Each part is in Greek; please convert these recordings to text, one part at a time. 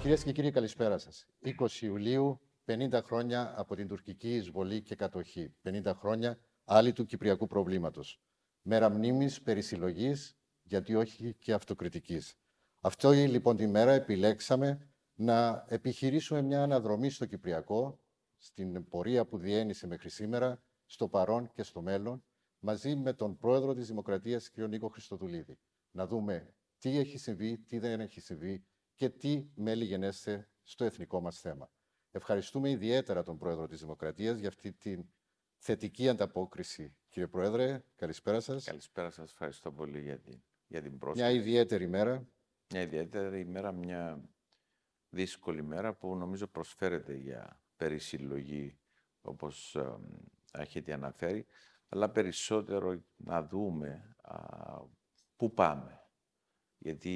Κυρίες και κύριοι, καλησπέρα σας. 20 Ιουλίου, 50 χρόνια από την τουρκική εισβολή και κατοχή. 50 χρόνια άλλη του κυπριακού προβλήματος. Μέρα μνήμης, περισυλλογής, γιατί όχι και αυτοκριτικής. Αυτό λοιπόν τη μέρα επιλέξαμε να επιχειρήσουμε μια αναδρομή στο κυπριακό, στην πορεία που διένυσε μέχρι σήμερα, στο παρόν και στο μέλλον, μαζί με τον πρόεδρο της Δημοκρατίας, κ. Νίκο Χριστοδουλίδη. Να δούμε τι έχει συμβεί, τι δεν έχει συμβεί και τι μέλη γενέστε στο εθνικό μας θέμα. Ευχαριστούμε ιδιαίτερα τον πρόεδρο της Δημοκρατίας για αυτή την θετική ανταπόκριση. Κύριε Πρόεδρε, καλησπέρα σας. Καλησπέρα σας. Ευχαριστώ πολύ για την πρόσκληση. Μια ιδιαίτερη ημέρα. Μια ιδιαίτερη ημέρα, μια δύσκολη ημέρα που νομίζω προσφέρεται για περισυλλογή, όπως έχετε αναφέρει, αλλά περισσότερο να δούμε πού πάμε. Γιατί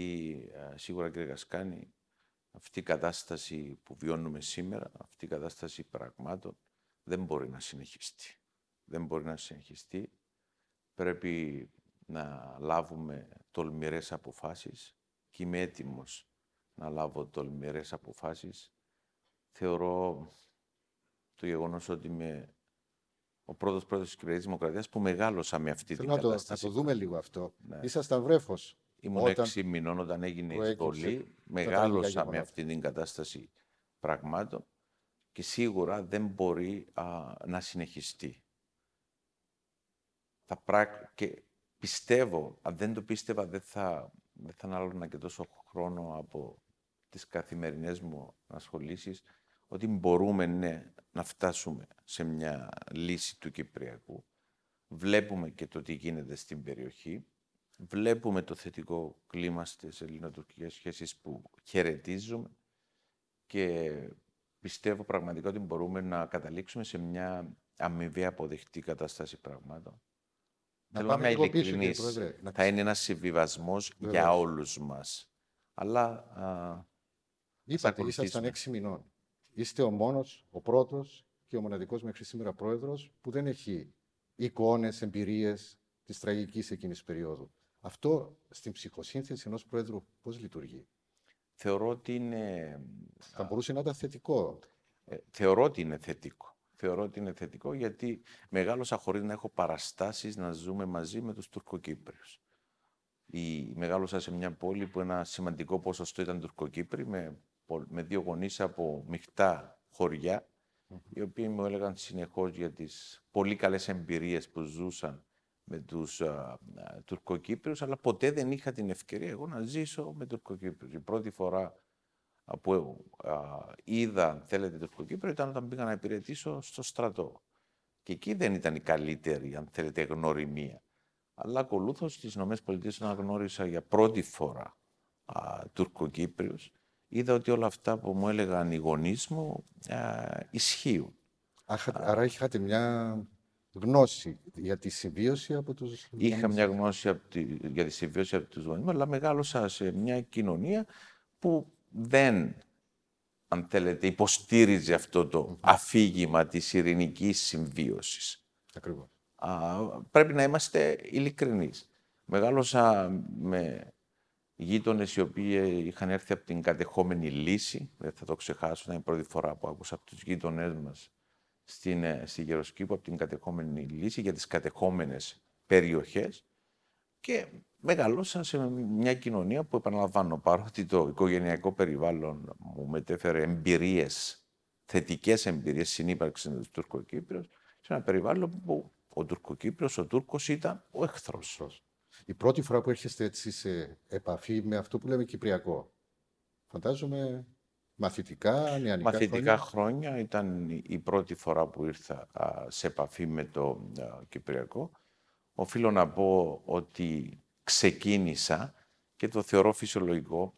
σίγουρα, κύριε Γασκάνη, αυτή η κατάσταση που βιώνουμε σήμερα, αυτή η κατάσταση πραγμάτων, δεν μπορεί να συνεχιστεί. Δεν μπορεί να συνεχιστεί. Πρέπει να λάβουμε τολμηρές αποφάσεις και είμαι έτοιμος να λάβω τολμηρές αποφάσεις. Θεωρώ το γεγονός ότι είμαι ο πρώτος πρόεδρος της Κυπριακής Δημοκρατίας που μεγάλωσα με αυτή την κατάσταση. Να το δούμε λίγο αυτό. Ναι. Ήσασταν βρέφος. Ήμουν 6 μηνών όταν έγινε η εισβολή. Μεγάλωσα με αυτή την κατάσταση πραγμάτων και σίγουρα δεν μπορεί να συνεχιστεί. Και πιστεύω, αν δεν το πίστευα, δεν θα ανάλογα και τόσο χρόνο από τις καθημερινές μου ασχολήσεις, ότι μπορούμε, ναι, να φτάσουμε σε μια λύση του Κυπριακού. Βλέπουμε και το τι γίνεται στην περιοχή. Βλέπουμε το θετικό κλίμα στις ελληνοτουρκικές σχέσεις που χαιρετίζουμε και πιστεύω πραγματικά ότι μπορούμε να καταλήξουμε σε μια αμοιβαία αποδεκτή κατάσταση πραγμάτων. Θέλω να είμαι ειλικρινής. Θα είναι ένας συμβιβασμός για όλους μας. Αλλά είπατε, ήσασταν 6 μηνών. Είστε ο μόνος, ο πρώτος και ο μοναδικός μέχρι σήμερα πρόεδρος που δεν έχει εικόνες, εμπειρίες της τραγικής εκείνης περίοδου. Αυτό στην ψυχοσύνθεση ενός πρόεδρου πώς λειτουργεί? Θεωρώ ότι είναι... Θα μπορούσε να ήταν θετικό. Θεωρώ ότι είναι θετικό. Θεωρώ ότι είναι θετικό γιατί μεγάλωσα χωρίς να έχω παραστάσεις να ζούμε μαζί με τους Τουρκοκύπριους. Μεγάλωσα σε μια πόλη που ένα σημαντικό ποσοστό ήταν Τουρκοκύπριοι, με 2 γονείς από μειχτά χωριά, οι οποίοι μου έλεγαν συνεχώς για τις πολύ καλές εμπειρίες που ζούσαν με τους Τουρκοκύπριους, αλλά ποτέ δεν είχα την ευκαιρία εγώ να ζήσω με Τουρκοκύπριους. Η πρώτη φορά που είδα, αν θέλετε, Τουρκοκύπριο ήταν όταν πήγα να υπηρετήσω στο στρατό. Και εκεί δεν ήταν η καλύτερη, αν θέλετε, γνωριμία. Αλλά ακολούθως στις ΗΠΑ όταν γνώρισα για πρώτη φορά Τουρκοκύπριους, είδα ότι όλα αυτά που μου έλεγαν οι γονείς μου ισχύουν. Άρα είχατε μια γνώση για τη συμβίωση από τους γονείς μου. Είχα μια γνώση για τη συμβίωση από τους γονείς μου, αλλά μεγάλωσα σε μια κοινωνία που δεν, αν θέλετε, υποστήριζε αυτό το αφήγημα της ειρηνικής συμβίωσης. Ακριβώς. Πρέπει να είμαστε ειλικρινείς. Μεγάλωσα με γείτονες οι οποίοι είχαν έρθει από την κατεχόμενη Λύση. Δεν θα το ξεχάσω, ήταν η πρώτη φορά που άκουσα από τους γείτονές μας στη Γεροσκήπο, από την κατεχόμενη Λύση, για τις κατεχόμενες περιοχές. Και μεγαλώσα σε μια κοινωνία που, επαναλαμβάνω, παρότι το οικογενειακό περιβάλλον μου μετέφερε εμπειρίες, θετικές εμπειρίες συνύπαρξης με τους Τουρκοκύπριους, σε ένα περιβάλλον που ο Τουρκοκύπριος, ο Τούρκος ήταν ο εχθρός. Η πρώτη φορά που έρχεστε έτσι σε επαφή με αυτό που λέμε κυπριακό, φαντάζομαι μαθητικά, νεανικά μαθητικά χρόνια ήταν η πρώτη φορά που ήρθα σε επαφή με το κυπριακό. Οφείλω να πω ότι ξεκίνησα, και το θεωρώ φυσιολογικό,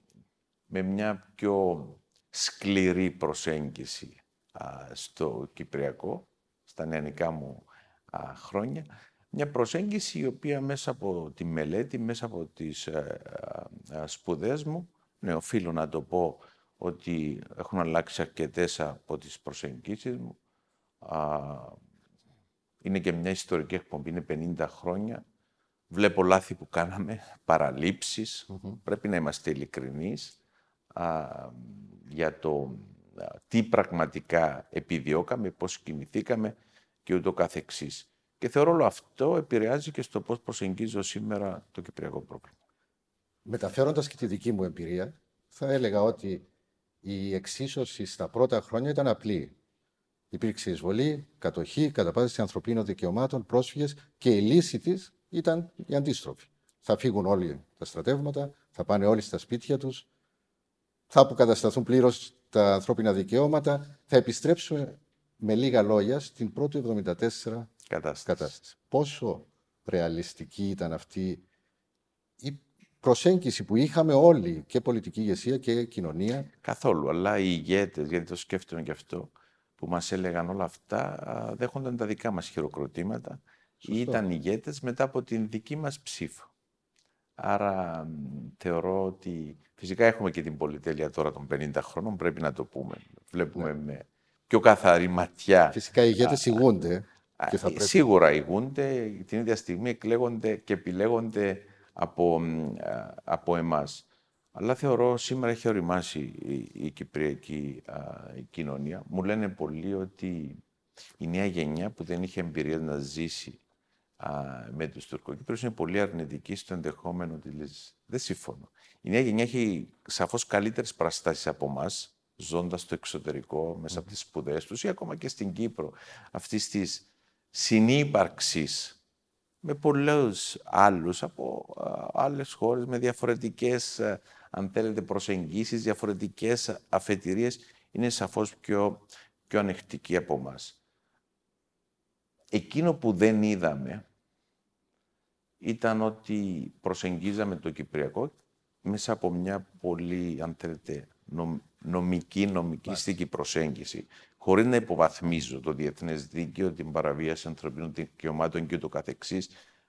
με μια πιο σκληρή προσέγγιση στο κυπριακό, στα νεανικά μου χρόνια. Μια προσέγγιση η οποία μέσα από τη μελέτη, μέσα από τις σπουδές μου, ναι, οφείλω να το πω ότι έχουν αλλάξει αρκετές από τις προσεγγίσεις μου. Είναι και μια ιστορική εκπομπή, είναι 50 χρόνια. Βλέπω λάθη που κάναμε, παραλήψεις. Πρέπει να είμαστε ειλικρινείς. για το τι πραγματικά επιδιώκαμε, πώς κινηθήκαμε και ούτω καθεξής. Και θεωρώ όλο αυτό επηρεάζει και στο πώς προσεγγίζω σήμερα το κυπριακό πρόβλημα. Μεταφέροντας και τη δική μου εμπειρία, θα έλεγα ότι η εξίσωση στα πρώτα χρόνια ήταν απλή. Υπήρξε εισβολή, κατοχή, καταπάτηση ανθρωπίνων δικαιωμάτων, πρόσφυγες και η λύση της ήταν η αντίστροφη. Θα φύγουν όλοι τα στρατεύματα, θα πάνε όλοι στα σπίτια τους, θα αποκατασταθούν πλήρως τα ανθρώπινα δικαιώματα, θα επιστρέψουμε με λίγα λόγια στην πρώτη 1974 κατάσταση. Πόσο ρεαλιστική ήταν αυτή η προσέγγιση που είχαμε όλοι, και πολιτική ηγεσία και κοινωνία? Καθόλου, αλλά οι ηγέτες, γιατί το σκέφτομαι και αυτό, που μας έλεγαν όλα αυτά, δέχονταν τα δικά μας χειροκροτήματα. Σωστό. Ήταν ηγέτες μετά από την δική μας ψήφο. Άρα θεωρώ ότι φυσικά έχουμε και την πολυτέλεια τώρα των 50 χρόνων, πρέπει να το πούμε. Βλέπουμε με πιο καθαρή ματιά. Φυσικά οι ηγέτες ηγούνται. Και θα πρέπει... Σίγουρα ηγούνται, την ίδια στιγμή εκλέγονται και επιλέγονται από εμάς. Αλλά θεωρώ σήμερα έχει οριμάσει η κυπριακή κοινωνία. Μου λένε πολλοί ότι η νέα γενιά που δεν είχε εμπειρία να ζήσει με τους Τουρκοκύπριους είναι πολύ αρνητική στο ενδεχόμενο της. Δεν συμφωνώ. Η νέα γενιά έχει σαφώς καλύτερες παραστάσεις από εμάς, ζώντας στο εξωτερικό, μέσα από τις σπουδές τους ή ακόμα και στην Κύπρο, αυτής της συνύπαρξης με πολλούς άλλους από άλλες χώρες, με διαφορετικές, αν θέλετε, προσεγγίσεις, διαφορετικές αφετηρίες, είναι σαφώς πιο ανεκτική από εμάς. Εκείνο που δεν είδαμε ήταν ότι προσεγγίζαμε το κυπριακό μέσα από μια πολύ, αν θέλετε, νομική προσέγγιση, χωρίς να υποβαθμίζω το διεθνές δίκαιο, την παραβίαση ανθρωπίνων δικαιωμάτων και το καθεξής.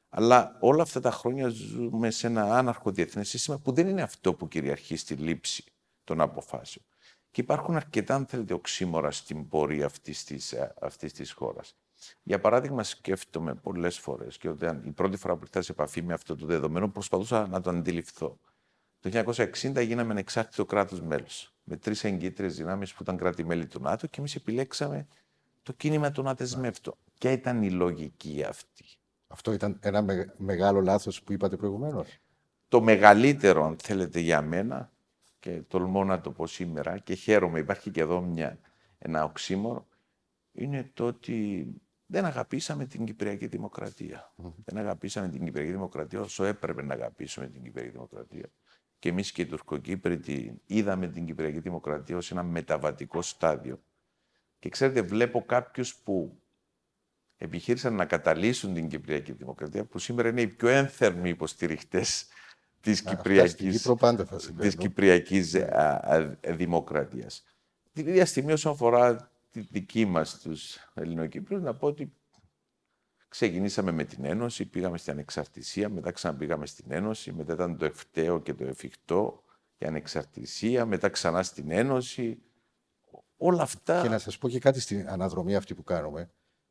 Αλλά όλα αυτά τα χρόνια ζούμε σε ένα άναρχο διεθνές σύστημα που δεν είναι αυτό που κυριαρχεί στη λήψη των αποφάσεων. Και υπάρχουν αρκετά, αν θέλετε, οξύμορα στην πορεία αυτής της χώρας. Για παράδειγμα, σκέφτομαι πολλές φορές, και όταν η πρώτη φορά που ήρθα σε επαφή με αυτό το δεδομένο, προσπαθούσα να το αντιληφθώ. Το 1960 γίναμε ανεξάρτητο κράτος μέλος, με τρεις εγκύτριες δυνάμεις που ήταν κράτη-μέλη του ΝΑΤΟ, και εμείς επιλέξαμε το κίνημα των αδεσμεύτων. Ποια ήταν η λογική αυτή? Αυτό ήταν ένα μεγάλο λάθος που είπατε προηγουμένως. Το μεγαλύτερο, αν θέλετε, για μένα, και τολμώ να το πω σήμερα και χαίρομαι, υπάρχει και εδώ ένα οξύμορο, είναι το ότι δεν αγαπήσαμε την Κυπριακή Δημοκρατία. Δεν αγαπήσαμε την Κυπριακή Δημοκρατία όσο έπρεπε να αγαπήσουμε την Κυπριακή Δημοκρατία. Και εμείς και οι Τουρκοκύπροι είδαμε την Κυπριακή Δημοκρατία ως ένα μεταβατικό στάδιο. Και ξέρετε, βλέπω κάποιους που επιχείρησαν να καταλύσουν την Κυπριακή Δημοκρατία, που σήμερα είναι οι πιο ένθερμοι υποστηριχτές της Κυπριακής Δημοκρατίας. Την ίδια στιγμή, όσον αφορά τη δική μας τους Ελληνοκύπριους, να πω ότι ξεκινήσαμε με την Ένωση, πήγαμε στην ανεξαρτησία, μετά ξαναπήγαμε στην Ένωση, μετά ήταν το ευταίο και το εφικτό, η ανεξαρτησία, μετά ξανά στην Ένωση. Όλα αυτά... Και να σας πω και κάτι στην αναδρομή αυτή που κάνουμε.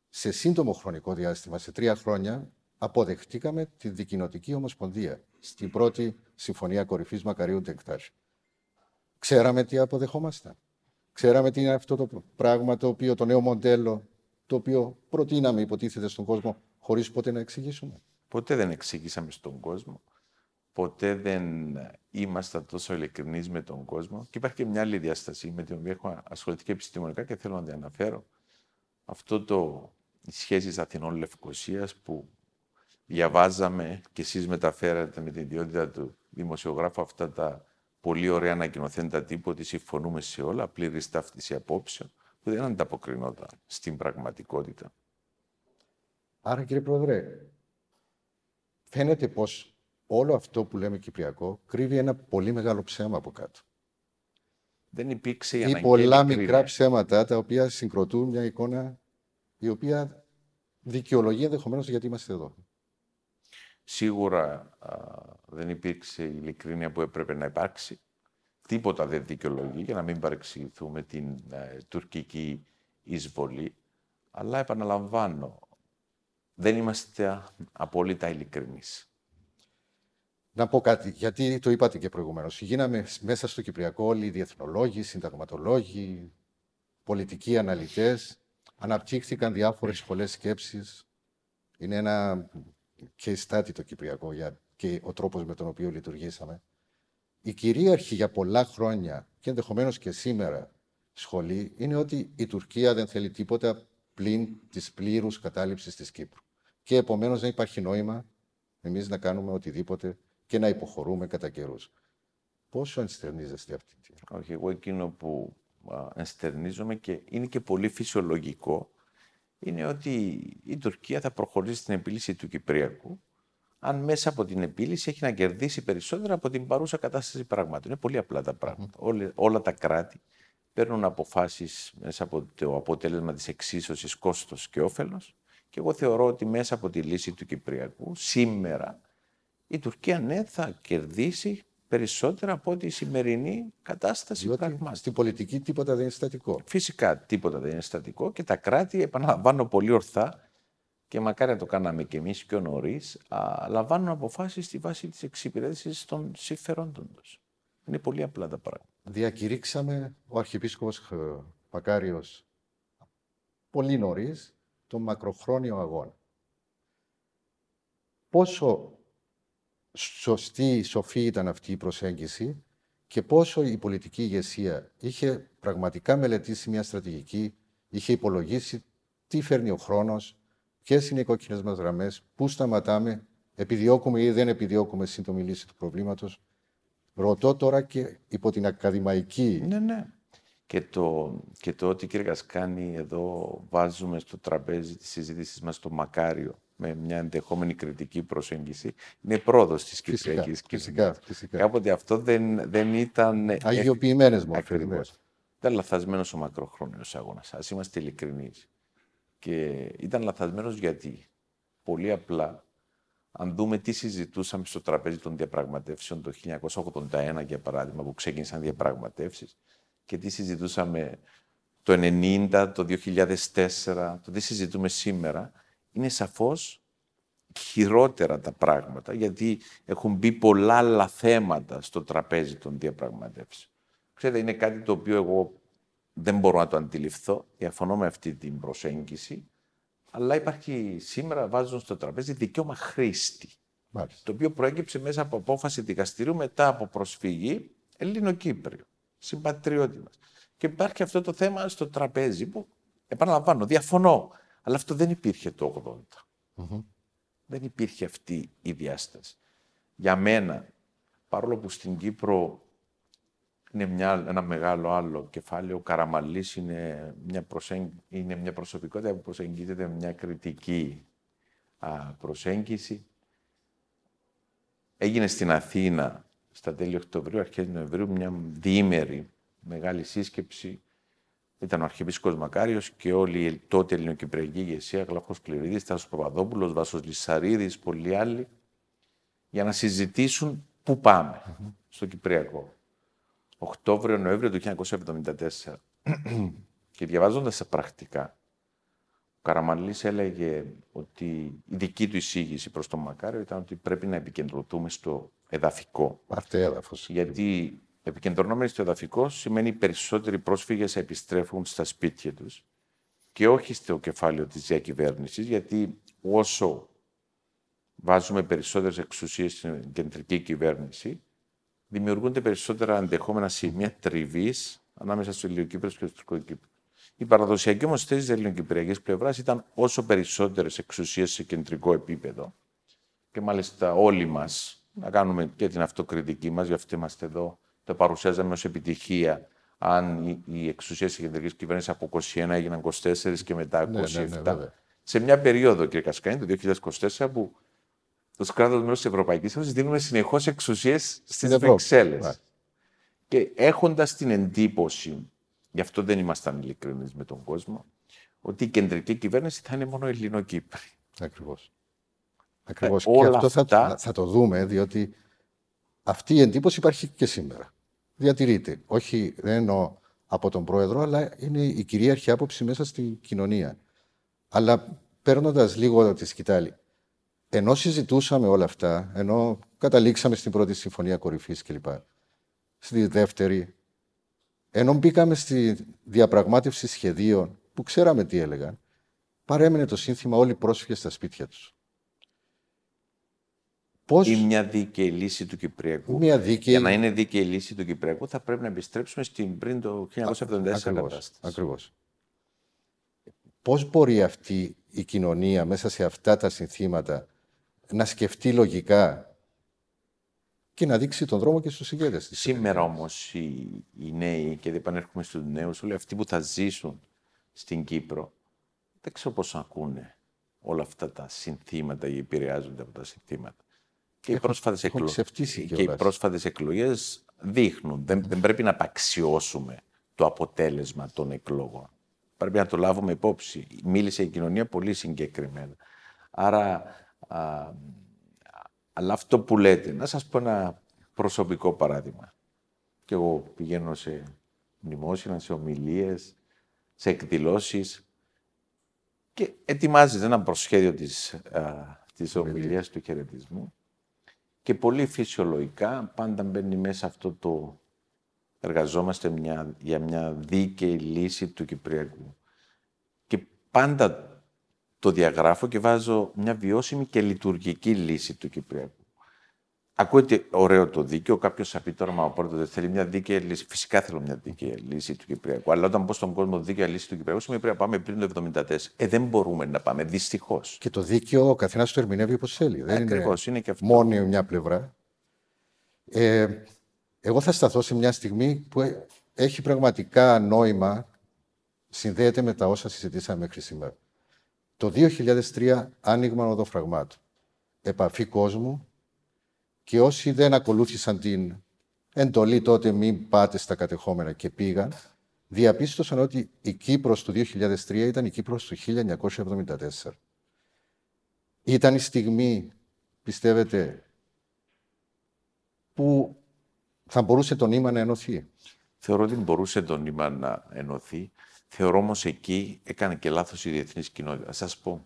Σε σύντομο χρονικό διάστημα, σε 3 χρόνια, αποδεχτήκαμε τη Δικοινοτική Ομοσπονδία στην πρώτη Συμφωνία Κορυφής Μακαρίου Ντεχτάς. Ξέραμε τι αποδεχόμασταν. Ξέραμε τι είναι αυτό το πράγμα, το οποίο, το νέο μοντέλο, το οποίο προτείναμε, υποτίθεται, στον κόσμο, χωρίς ποτέ να εξηγήσουμε. Ποτέ δεν εξηγήσαμε στον κόσμο. Ποτέ δεν ήμασταν τόσο ειλικρινείς με τον κόσμο. Και υπάρχει και μια άλλη διάσταση με την οποία έχω ασχοληθεί και επιστημονικά και θέλω να την αναφέρω. Αυτό το σχέσεις Αθηνών-Λευκωσίας που διαβάζαμε και εσείς μεταφέρατε με την ιδιότητα του δημοσιογράφου αυτά τα πολύ ωραία ανακοινωθέντα τύπου ότι συμφωνούμε σε όλα, πλήρης ταύτιση απόψεων, που δεν ανταποκρινόταν στην πραγματικότητα. Άρα, κύριε Πρόεδρε, φαίνεται πως όλο αυτό που λέμε κυπριακό κρύβει ένα πολύ μεγάλο ψέμα από κάτω. Δεν υπήρξε η αναγκαία κρίνη. Ή πολλά μικρά ψέματα τα οποία συγκροτούν μια εικόνα η οποία δικαιολογεί ενδεχομένως γιατί είμαστε εδώ. Σίγουρα δεν υπήρξε η ειλικρίνεια που έπρεπε να υπάρξει. Τίποτα δεν δικαιολογεί, για να μην παρεξηγηθούμε, την τουρκική εισβολή. Αλλά επαναλαμβάνω, δεν είμαστε απόλυτα ειλικρινείς. Να πω κάτι, γιατί το είπατε και προηγουμένως. Γίναμε μέσα στο Κυπριακό όλοι οι διεθνολόγοι, συνταγματολόγοι, πολιτικοί αναλυτές. Αναπτύχθηκαν διάφορες πολλές σκέψεις. Είναι ένα και στάτη το Κυπριακό και ο τρόπος με τον οποίο λειτουργήσαμε. Η κυρίαρχη για πολλά χρόνια και ενδεχομένως και σήμερα σχολή είναι ότι η Τουρκία δεν θέλει τίποτα πλην της πλήρους κατάληψης της Κύπρου. Και επομένως δεν υπάρχει νόημα εμείς να κάνουμε οτιδήποτε και να υποχωρούμε κατά καιρούς. Πόσο ενστερνίζεστε αυτή τη στιγμή? Όχι, εγώ εκείνο που ενστερνίζομαι και είναι και πολύ φυσιολογικό είναι ότι η Τουρκία θα προχωρήσει στην επίλυση του Κυπριακού αν μέσα από την επίλυση έχει να κερδίσει περισσότερα από την παρούσα κατάσταση πραγμάτων. Είναι πολύ απλά τα πράγματα. Όλα τα κράτη παίρνουν αποφάσεις μέσα από το αποτέλεσμα της εξίσωσης κόστος και όφελος και εγώ θεωρώ ότι μέσα από τη λύση του Κυπριακού σήμερα η Τουρκία, ναι, θα κερδίσει περισσότερα από ό,τι η σημερινή κατάσταση πραγμάτων. Στην πολιτική τίποτα δεν είναι στατικό. Φυσικά τίποτα δεν είναι στατικό και τα κράτη, επαναλαμβάνω πολύ ορθά, και μακάρι να το κάναμε κι εμείς πιο νωρίς, λαμβάνουν αποφάσεις στη βάση της εξυπηρέτησης των συμφερόντων τους. Είναι πολύ απλά τα πράγματα. Διακηρύξαμε ο Αρχιεπίσκοπος Μακάριος πολύ νωρίς τον μακροχρόνιο αγώνα. Πόσο σωστή, σοφή ήταν αυτή η προσέγγιση και πόσο η πολιτική ηγεσία είχε πραγματικά μελετήσει μια στρατηγική, είχε υπολογίσει τι φέρνει ο χρόνος, ποιες είναι οι κόκκινες μας γραμμές, πού σταματάμε, επιδιώκουμε ή δεν επιδιώκουμε σύντομη λύση του προβλήματος. Ρωτώ τώρα και υπό την ακαδημαϊκή. Ναι, ναι. Και το ότι, κύριε Γασκάνη, εδώ βάζουμε στο τραπέζι της συζήτησης μας το Μακάριο με μια ενδεχόμενη κριτική προσέγγιση, είναι πρόοδος της Κυπριακής κοινωνίας. Κάποτε αυτό δεν ήταν. Αγιοποιημένες μορφές. Ήταν λαθασμένος ο μακροχρόνιος αγώνας. Ας είμαστε ειλικρινείς. Και ήταν λαθασμένος γιατί πολύ απλά, αν δούμε τι συζητούσαμε στο τραπέζι των διαπραγματεύσεων το 1981, για παράδειγμα, που ξεκίνησαν διαπραγματεύσεις, και τι συζητούσαμε το 1990, το 2004, το τι συζητούμε σήμερα, είναι σαφώς χειρότερα τα πράγματα, γιατί έχουν μπει πολλά άλλα θέματα στο τραπέζι των διαπραγματεύσεων. Ξέρετε, είναι κάτι το οποίο εγώ δεν μπορώ να το αντιληφθώ, διαφωνώ με αυτή την προσέγγιση, αλλά υπάρχει σήμερα, βάζουν στο τραπέζι δικαίωμα χρήστη, μάλιστα, το οποίο προέκυψε μέσα από απόφαση δικαστηρίου μετά από προσφυγή Ελληνοκύπριου, συμπατριώτη μας. Και υπάρχει αυτό το θέμα στο τραπέζι που, επαναλαμβάνω, διαφωνώ. Αλλά αυτό δεν υπήρχε το 80. Mm-hmm. Δεν υπήρχε αυτή η διάσταση. Για μένα, παρόλο που στην Κύπρο είναι ένα μεγάλο άλλο κεφάλαιο, ο Καραμανλής είναι μια προσωπικότητα που προσεγγίζεται με μια κριτική προσέγγιση. Έγινε στην Αθήνα στα τέλη Οκτωβρίου, αρχές Νοεμβρίου, μια διήμερη μεγάλη σύσκεψη. Ήταν ο Αρχιεπίσκοπος Μακάριος και όλη η τότε ελληνοκυπριακή ηγεσία, Γλαύκος Κληρίδης, Τάσος Παπαδόπουλος, Βάσος Λυσσαρίδης, πολλοί άλλοι, για να συζητήσουν πού πάμε στο Κυπριακό. Οκτώβριο-Νοέμβριο του 1974. Και διαβάζοντας τα πρακτικά, ο Καραμανλής έλεγε ότι η δική του εισήγηση προς τον Μακάριο ήταν ότι πρέπει να επικεντρωθούμε στο εδαφικό. Γιατί επικεντρωνόμενοι στο εδαφικό σημαίνει οι περισσότεροι πρόσφυγες επιστρέφουν στα σπίτια τους και όχι στο κεφάλαιο της διακυβέρνησης, γιατί όσο βάζουμε περισσότερες εξουσίες στην κεντρική κυβέρνηση, δημιουργούνται περισσότερα ενδεχόμενα σημεία τριβής ανάμεσα στους Ελληνοκύπριους και στους Τουρκοκύπριους. Η παραδοσιακή όμως θέση της ελληνοκυπριακής πλευράς ήταν όσο περισσότερες εξουσίες σε κεντρικό επίπεδο, και μάλιστα όλοι μας να κάνουμε και την αυτοκριτική μας, γι' αυτό είμαστε εδώ. Το παρουσιάζαμε ως επιτυχία αν οι εξουσίες της κεντρικής κυβέρνησης από 21 έγιναν 24 και μετά 27. Ναι. Σε μια περίοδο, κύριε Γασκάνη, το 2024, που το κράτος μέλος της Ευρωπαϊκής Ένωσης δίνουμε συνεχώς εξουσίες στις Βρυξέλλες. Και έχοντας την εντύπωση, γι' αυτό δεν ήμασταν ειλικρινείς με τον κόσμο, ότι η κεντρική κυβέρνηση θα είναι μόνο Ελληνοκύπρη. Ακριβώς. Και αυτό θα το δούμε, διότι αυτή η εντύπωση υπάρχει και σήμερα. Διατηρείται. Όχι, δεν εννοώ από τον πρόεδρο, αλλά είναι η κυρίαρχη άποψη μέσα στην κοινωνία. Αλλά παίρνοντας λίγο τη σκητάλη, ενώ συζητούσαμε όλα αυτά, ενώ Καταλήξαμε στην πρώτη συμφωνία κορυφής κλπ. Στη δεύτερη, ενώ μπήκαμε στη διαπραγμάτευση σχεδίων που ξέραμε τι έλεγαν, παρέμεινε το σύνθημα όλοι οι πρόσφυγες στα σπίτια τους. Πώς... Ή μια δίκαιη λύση του Κυπριακού. Για να είναι δίκαιη λύση του Κυπριακού, θα πρέπει να επιστρέψουμε στην πριν το 1974 κατάσταση. Ακριβώς. Πώς μπορεί αυτή η κοινωνία μέσα σε αυτά τα συνθήματα να σκεφτεί λογικά και να δείξει τον δρόμο και στους ηγέτες της. Σήμερα όμως οι νέοι, και δεν επανέρχομαι στους νέους, όλοι αυτοί που θα ζήσουν στην Κύπρο, δεν ξέρω πώς ακούνε όλα αυτά τα συνθήματα ή επηρεάζονται από τα συνθήματα. Και οι πρόσφατες εκλογές δείχνουν. Δεν πρέπει να απαξιώσουμε το αποτέλεσμα των εκλογών. Πρέπει να το λάβουμε υπόψη. Μίλησε η κοινωνία πολύ συγκεκριμένα. Άρα, αλλά αυτό που λέτε, να σας πω ένα προσωπικό παράδειγμα. Και εγώ πηγαίνω σε μνημόσυνα, σε ομιλίες, σε εκδηλώσεις και ετοιμάζεις ένα προσχέδιο της ομιλίας, του χαιρετισμού. Και πολύ φυσιολογικά πάντα μπαίνει μέσα αυτό το εργαζόμαστε για μια δίκαιη λύση του Κυπριακού. Και πάντα το διαγράφω και βάζω μια βιώσιμη και λειτουργική λύση του Κυπριακού. Ακούγεται ωραίο το δίκαιο, κάποιος θα πει τώρα μα ο πρώτος δεν θέλει μια δίκαιη λύση. Φυσικά θέλω μια δίκαιη λύση του Κυπριακού. Αλλά όταν πω στον κόσμο δίκαιη λύση του Κυπριακού, σημαίνει πρέπει να πάμε πριν το 1974. Δεν μπορούμε να πάμε, δυστυχώς. Και το δίκαιο ο καθένας το ερμηνεύει όπως θέλει. Ακριβώς, είναι και αυτό. Μόνη μια πλευρά. Εγώ θα σταθώ σε μια στιγμή που έχει πραγματικά νόημα, συνδέεται με τα όσα συζητήσαμε μέχρι σήμερα. Το 2003 άνοιγμα οδοφραγμάτων, επαφή κόσμου και όσοι δεν ακολούθησαν την εντολή τότε μην πάτε στα κατεχόμενα και πήγαν, διαπίστωσαν ότι η Κύπρος του 2003 ήταν η Κύπρος του 1974. Ήταν η στιγμή, πιστεύετε, που θα μπορούσε το νήμα να ενωθεί. Θεωρώ ότι μπορούσε το νήμα να ενωθεί. Θεωρώ όμως εκεί έκανε και λάθος η διεθνής κοινότητα. Σας πω,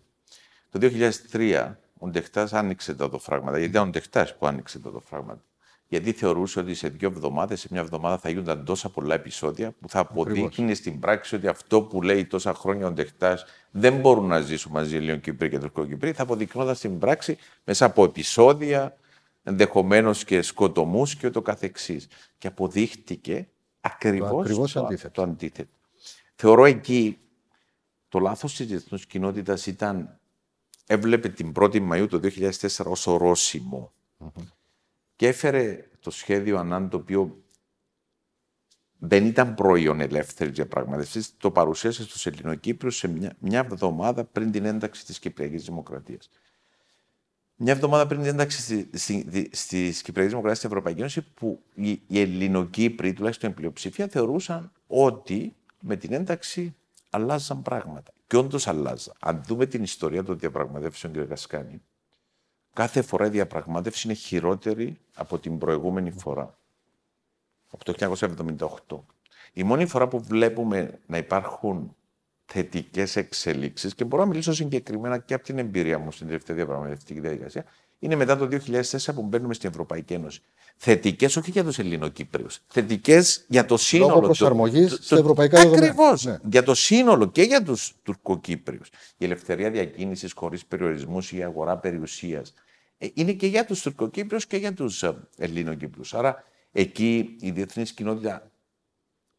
το 2003 ο Ντεχτάς άνοιξε τα οδοφράγματα. Γιατί ήταν ο Ντεχτάς που άνοιξε τα οδοφράγματα. Γιατί θεωρούσε ότι σε δύο εβδομάδες, σε μια εβδομάδα θα γίνονταν τόσα πολλά επεισόδια που θα αποδείχνει στην πράξη ότι αυτό που λέει τόσα χρόνια ο Ντεχτάς δεν μπορούν να ζήσουν μαζί Ελλήνων Κυπρίοι και Τουρκών Κυπρίοι, θα αποδεικνόταν στην πράξη μέσα από επεισόδια, ενδεχομένως και σκοτωμούς και ούτω καθεξής. Και αποδείχτηκε ακριβώς το αντίθετο. Θεωρώ εκεί το λάθος της διεθνούς κοινότητας ήταν, έβλεπε την 1η Μαΐου το 2004 ως ορόσημο και έφερε το σχέδιο Ανάν, το οποίο δεν ήταν προϊόν ελεύθερης διαπραγματεύσης, το παρουσίασε στους Ελληνοκύπριους σε μια εβδομάδα πριν την ένταξη της Κυπριακής Δημοκρατίας. Μια εβδομάδα πριν την ένταξη της Κυπριακής Δημοκρατίας στην Ευρωπαϊκή Ένωση, που οι Ελληνοκύπριοι, τουλάχιστον η πλειοψηφία, θεωρούσαν ότι με την ένταξη αλλάζαν πράγματα. Και όντως αλλάζαν. Αν δούμε την ιστορία των διαπραγματεύσεων, κύριε Γασκάνη, κάθε φορά η διαπραγμάτευση είναι χειρότερη από την προηγούμενη φορά. Από το 1978. Η μόνη φορά που βλέπουμε να υπάρχουν θετικές εξελίξεις, και μπορώ να μιλήσω συγκεκριμένα και από την εμπειρία μου στην τελευταία διαπραγματευτική διαδικασία, είναι μετά το 2004 που μπαίνουμε στην Ευρωπαϊκή Ένωση. Θετικές όχι για τους Ελληνοκύπριους, θετικές για το σύνολο. Λόγω προσαρμογής στα ευρωπαϊκά δεδομένα. Ακριβώς. Ναι. Για το σύνολο και για τους Τουρκοκύπριους. Η ελευθερία διακίνησης χωρίς περιορισμούς, η αγορά περιουσίας. Είναι και για τους Τουρκοκύπριους και για τους Ελληνοκύπριους. Άρα εκεί η διεθνής κοινότητα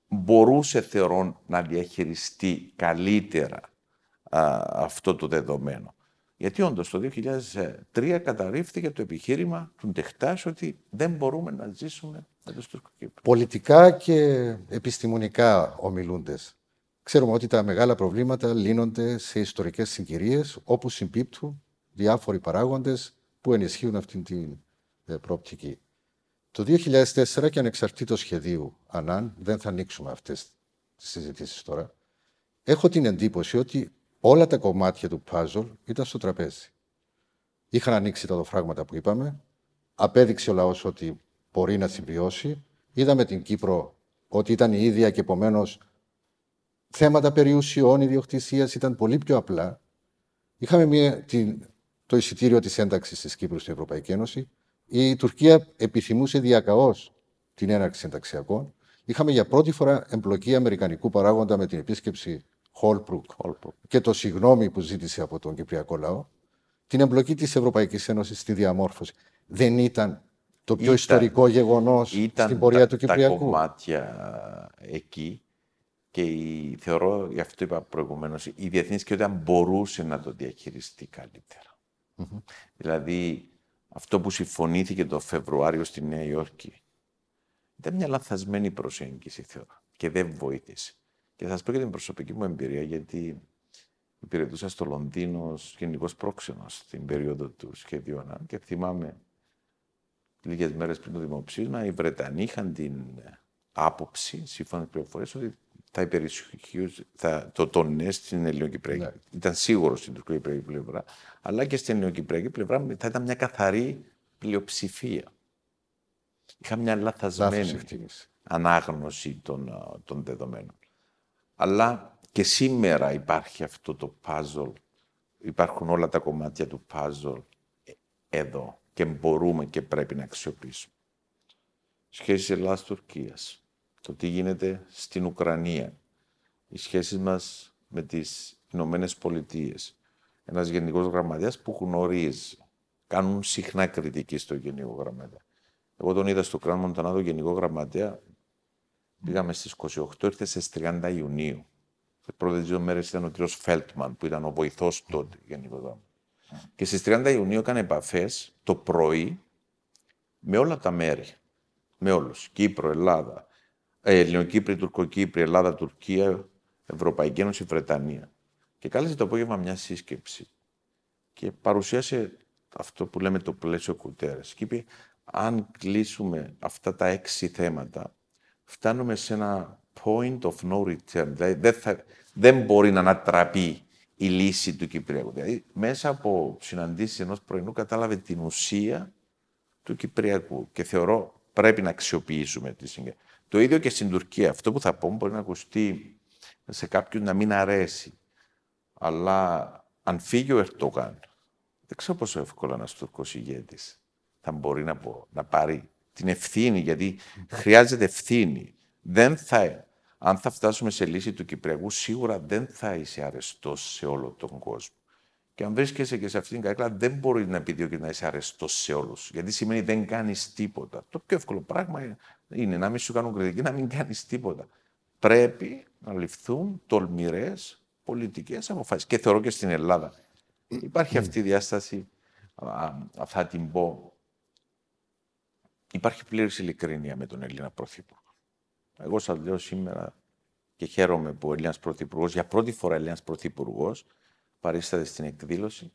μπορούσε, θεωρώ, να διαχειριστεί καλύτερα αυτό το δεδομένο. Γιατί όντως το 2003 καταρρίφθηκε το επιχείρημα του Ντεχτάς ότι δεν μπορούμε να ζήσουμε με τους Τουρκοκύπριους. Πολιτικά και επιστημονικά ομιλούντες. Ξέρουμε ότι τα μεγάλα προβλήματα λύνονται σε ιστορικές συγκυρίες όπου συμπίπτουν διάφοροι παράγοντες που ενισχύουν αυτήν την προοπτική. Το 2004 και ανεξαρτήτως σχεδίου Ανάν, δεν θα ανοίξουμε αυτές τις συζητήσεις τώρα, έχω την εντύπωση ότι όλα τα κομμάτια του puzzle ήταν στο τραπέζι. Είχαν ανοίξει τα οδοφράγματα που είπαμε, απέδειξε ο λαός ότι μπορεί να συμβιώσει, είδαμε την Κύπρο ότι ήταν η ίδια και επομένως θέματα περιουσιών, ιδιοκτησίας ήταν πολύ πιο απλά. Είχαμε το εισιτήριο της ένταξης της Κύπρου στην Ευρωπαϊκή Ένωση, Η Τουρκία επιθυμούσε διακαώς την έναρξη συνταξιακών. Είχαμε για πρώτη φορά εμπλοκή αμερικανικού παράγοντα με την επίσκεψη Holbrook και το συγγνώμη που ζήτησε από τον κυπριακό λαό. Την εμπλοκή της Ευρωπαϊκής Ένωσης στη διαμόρφωση. Δεν ήταν το πιο ιστορικό γεγονός στην πορεία του Κυπριακού. Ήταν τα κομμάτια εκεί και θεωρώ, γι' αυτό είπα προηγουμένως, η διεθνής κοινότητα μπορούσε να το διαχειριστεί καλύτερα. Mm-hmm. Δηλαδή, αυτό που συμφωνήθηκε το Φεβρουάριο στη Νέα Υόρκη ήταν μια λανθασμένη προσέγγιση, θεωρώ, και δεν βοήθησε. Και θα σας πω και την προσωπική μου εμπειρία, γιατί υπηρετούσα στο Λονδίνο ως γενικός πρόξενος στην περίοδο του σχεδίου Ανάν και θυμάμαι λίγες μέρες πριν το δημοψήφισμα οι Βρετανοί είχαν την άποψη, σύμφωνα με τις πληροφορίες, ότι θα υπερισχύουν το ναι στην ελληνοκυπριακή. Yeah. Ήταν σίγουρο στην τουρκοκυπριακή πλευρά, αλλά και στην ελληνοκυπριακή πλευρά θα ήταν μια καθαρή πλειοψηφία. Είχα μια λαθασμένη ανάγνωση των δεδομένων. Αλλά και σήμερα υπάρχει αυτό το puzzle, υπάρχουν όλα τα κομμάτια του puzzle εδώ και μπορούμε και πρέπει να αξιοποιήσουμε. Σχέσεις Ελλάδας-Τουρκίας, το τι γίνεται στην Ουκρανία, οι σχέσεις μας με τις Ηνωμένες Πολιτείες, ένας γενικός γραμματέας που γνωρίζει, κάνουν συχνά κριτική στον γενικό γραμματέα. Εγώ τον είδα στο Κράν Μοντανάδο γενικό γραμματέα, πήγαμε στις 28, ήρθε στις 30 Ιουνίου. Στις πρώτες δύο μέρες ήταν ο κ. Φέλτμαν, που ήταν ο βοηθός τότε γενικό γραμματέα. Και στις 30 Ιουνίου έκανε επαφές το πρωί με όλα τα μέρη. Με όλους. Κύπρο, Ελλάδα, Ελληνοκύπριοι, Τουρκοκύπριοι, Ελλάδα, Τουρκία, Ευρωπαϊκή Ένωση, Βρετανία. Και κάλεσε το απόγευμα μια σύσκεψη. Και παρουσίασε αυτό που λέμε το πλαίσιο Κουτέρες. Και είπε, αν κλείσουμε αυτά τα 6 θέματα, φτάνουμε σε ένα point of no return. Δηλαδή δεν μπορεί να ανατραπεί η λύση του Κυπριακού. Δηλαδή, μέσα από συναντήσεις ενός πρωινού κατάλαβε την ουσία του Κυπριακού και θεωρώ πρέπει να αξιοποιήσουμε τη συγκέντρωση. Το ίδιο και στην Τουρκία. Αυτό που θα πω μπορεί να ακουστεί σε κάποιον να μην αρέσει. Αλλά αν φύγει ο Ερντογάν, δεν ξέρω πόσο εύκολα ένας Τουρκός ηγέτης θα μπορεί να πάρει την ευθύνη, γιατί χρειάζεται ευθύνη. Αν θα φτάσουμε σε λύση του Κυπριακού, σίγουρα δεν θα είσαι αρεστός σε όλο τον κόσμο. Και αν βρίσκεσαι και σε αυτήν την καρέκλα, δεν μπορεί να επιδιώκει να είσαι αρεστός σε όλους. Γιατί σημαίνει δεν κάνεις τίποτα. Το πιο εύκολο πράγμα είναι να μην σου κάνουν κριτική, να μην κάνεις τίποτα. Πρέπει να ληφθούν τολμηρές πολιτικές αποφάσεις. Και θεωρώ και στην Ελλάδα. Υπάρχει αυτή η διάσταση, θα την πω. Υπάρχει πλήρης ειλικρίνεια με τον Έλληνα Πρωθυπουργό. Εγώ σας λέω σήμερα και χαίρομαι που ο Έλληνας Πρωθυπουργός, για πρώτη φορά Έλληνας Πρωθυπουργός, παρίσταται στην εκδήλωση.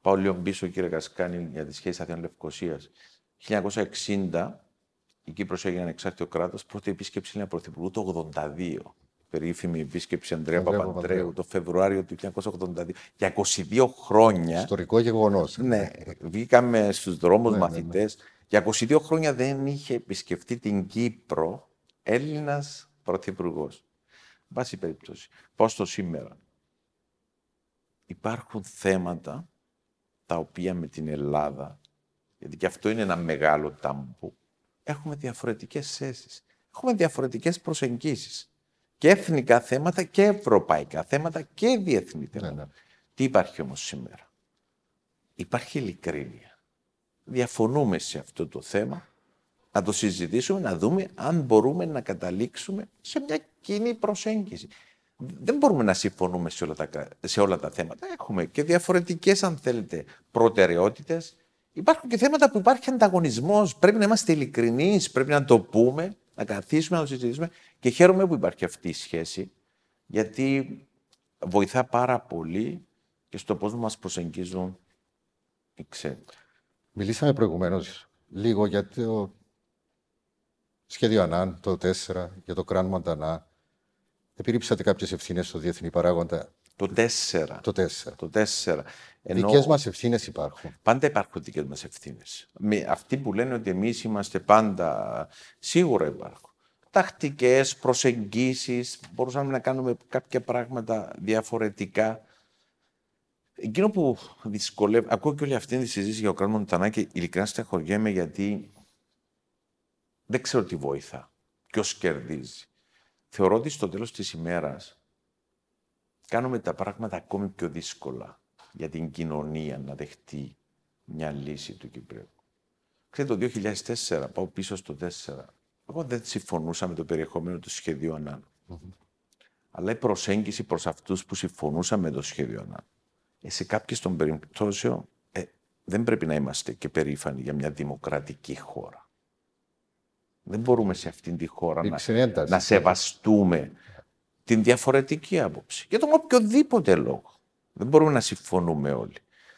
Πάω λίγο πίσω, κύριε Γασκάνη, για τις σχέσεις Αθηνών-Λευκωσίας. 1960 η Κύπρος έγινε ανεξάρτητο κράτος, πρώτη επίσκεψη Έλληνα Πρωθυπουργού το 1982. Περίφημη επίσκεψη Ανδρέα Παπανδρέου το Φεβρουάριο του 1982. Για 22 χρόνια. Ιστορικό γεγονός. Ναι, βγήκαμε στους δρόμους μαθητές. Για 22 χρόνια δεν είχε επισκεφτεί την Κύπρο Έλληνας Πρωθυπουργός. Βάση περίπτωση, πώς το σήμερα. Υπάρχουν θέματα τα οποία με την Ελλάδα, γιατί και αυτό είναι ένα μεγάλο τάμπου, έχουμε διαφορετικές θέσεις. Έχουμε διαφορετικές προσεγγίσεις. Και εθνικά θέματα και ευρωπαϊκά θέματα και διεθνή θέματα. Ναι. Τι υπάρχει όμως σήμερα. Υπάρχει ειλικρίνεια. Διαφωνούμε σε αυτό το θέμα. Να το συζητήσουμε, να δούμε αν μπορούμε να καταλήξουμε σε μια κοινή προσέγγιση. Δεν μπορούμε να συμφωνούμε σε όλα τα θέματα. Έχουμε και διαφορετικές, αν θέλετε, προτεραιότητες. Υπάρχουν και θέματα που υπάρχει ανταγωνισμός. Πρέπει να είμαστε ειλικρινείς, πρέπει να το πούμε, να καθίσουμε, να το συζητήσουμε. Και χαίρομαι που υπάρχει αυτή η σχέση, γιατί βοηθά πάρα πολύ και στο πώς μας προσεγγίζουν οι ξένοι. Μιλήσαμε προηγουμένως λίγο για το σχέδιο Ανάν, το 4, για το Κράν Μοντανά. Επιρρήψατε κάποιες ευθύνες στο διεθνή παράγοντα. Το 4. Δικές μας ευθύνες υπάρχουν. Πάντα υπάρχουν δικές μας ευθύνες. Αυτοί που λένε ότι εμείς είμαστε πάντα, σίγουρα υπάρχουν. Τακτικές, προσεγγίσεις, μπορούσαμε να κάνουμε κάποια πράγματα διαφορετικά. Εκείνο που δυσκολεύει, ακούω και όλη αυτή τη συζήτηση για ο Κράνο Μοντανάκη, ειλικρινά στεναχωριέμαι γιατί δεν ξέρω τι βοηθά. Ποιος κερδίζει. Θεωρώ ότι στο τέλος της ημέρας κάνουμε τα πράγματα ακόμη πιο δύσκολα για την κοινωνία να δεχτεί μια λύση του Κυπρέου. Ξέρετε, το 2004, πάω πίσω στο 2004, εγώ δεν συμφωνούσα με το περιεχόμενο του σχεδίου Ανάν. Αλλά η προσέγγιση προς αυτούς που συμφωνούσαν με το σχέδιο Ανάν. Σε κάποιες των περιπτώσεων δεν πρέπει να είμαστε και περήφανοι για μια δημοκρατική χώρα. Δεν μπορούμε σε αυτήν τη χώρα να σεβαστούμε την διαφορετική άποψη. Για τον οποιοδήποτε λόγο. Δεν μπορούμε να συμφωνούμε όλοι.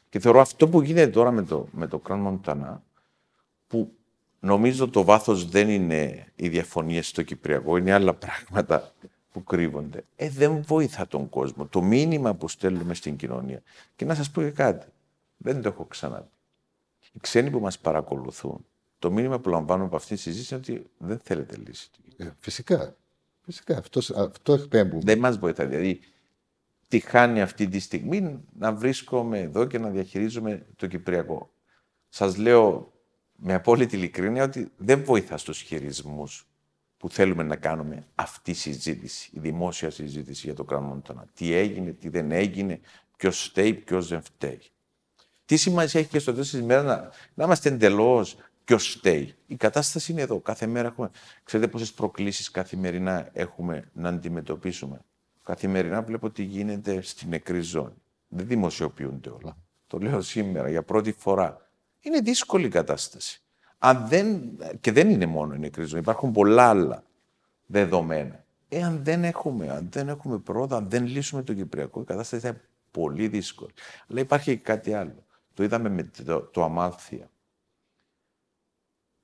Και θεωρώ αυτό που γίνεται τώρα με το Κράνο Μοντανά, που νομίζω το βάθος δεν είναι οι διαφωνίες στο Κυπριακό, είναι άλλα πράγματα που κρύβονται. Δεν βοηθά τον κόσμο. Το μήνυμα που στέλνουμε στην κοινωνία. Και να σας πω και κάτι. Δεν το έχω ξαναπεί. Οι ξένοι που μας παρακολουθούν, το μήνυμα που λαμβάνουμε από αυτή τη συζήτηση είναι ότι δεν θέλετε λύση. Φυσικά. Φυσικά. Αυτό εκπέμπουμε. Δεν μας βοηθάει. Δηλαδή, τυχάνει αυτή τη στιγμή να βρίσκομαι εδώ και να διαχειρίζομαι το Κυπριακό. Σας λέω με απόλυτη ειλικρίνεια ότι δεν βοηθά στους χειρισμούς που θέλουμε να κάνουμε αυτή η συζήτηση, η δημόσια συζήτηση για το Κράνο Μοντανά. Τι έγινε, τι δεν έγινε, ποιος φταίει, ποιος δεν φταίει. Τι σημασία έχει και στο τέλος της ημέρας να είμαστε εντελώς. Ποιος φταίει. Η κατάσταση είναι εδώ. Κάθε μέρα έχουμε. Ξέρετε πόσες προκλήσεις καθημερινά έχουμε να αντιμετωπίσουμε. Καθημερινά βλέπω τι γίνεται στην νεκρή ζώνη. Δεν δημοσιοποιούνται όλα. Το λέω σήμερα για πρώτη φορά. Είναι δύσκολη η κατάσταση. Και δεν είναι μόνο η νεκρή ζώνη. Υπάρχουν πολλά άλλα δεδομένα. Αν δεν έχουμε πρόοδο, αν δεν λύσουμε το Κυπριακό, η κατάσταση θα είναι πολύ δύσκολη. Αλλά υπάρχει κάτι άλλο. Το είδαμε με το Αμάλθεια.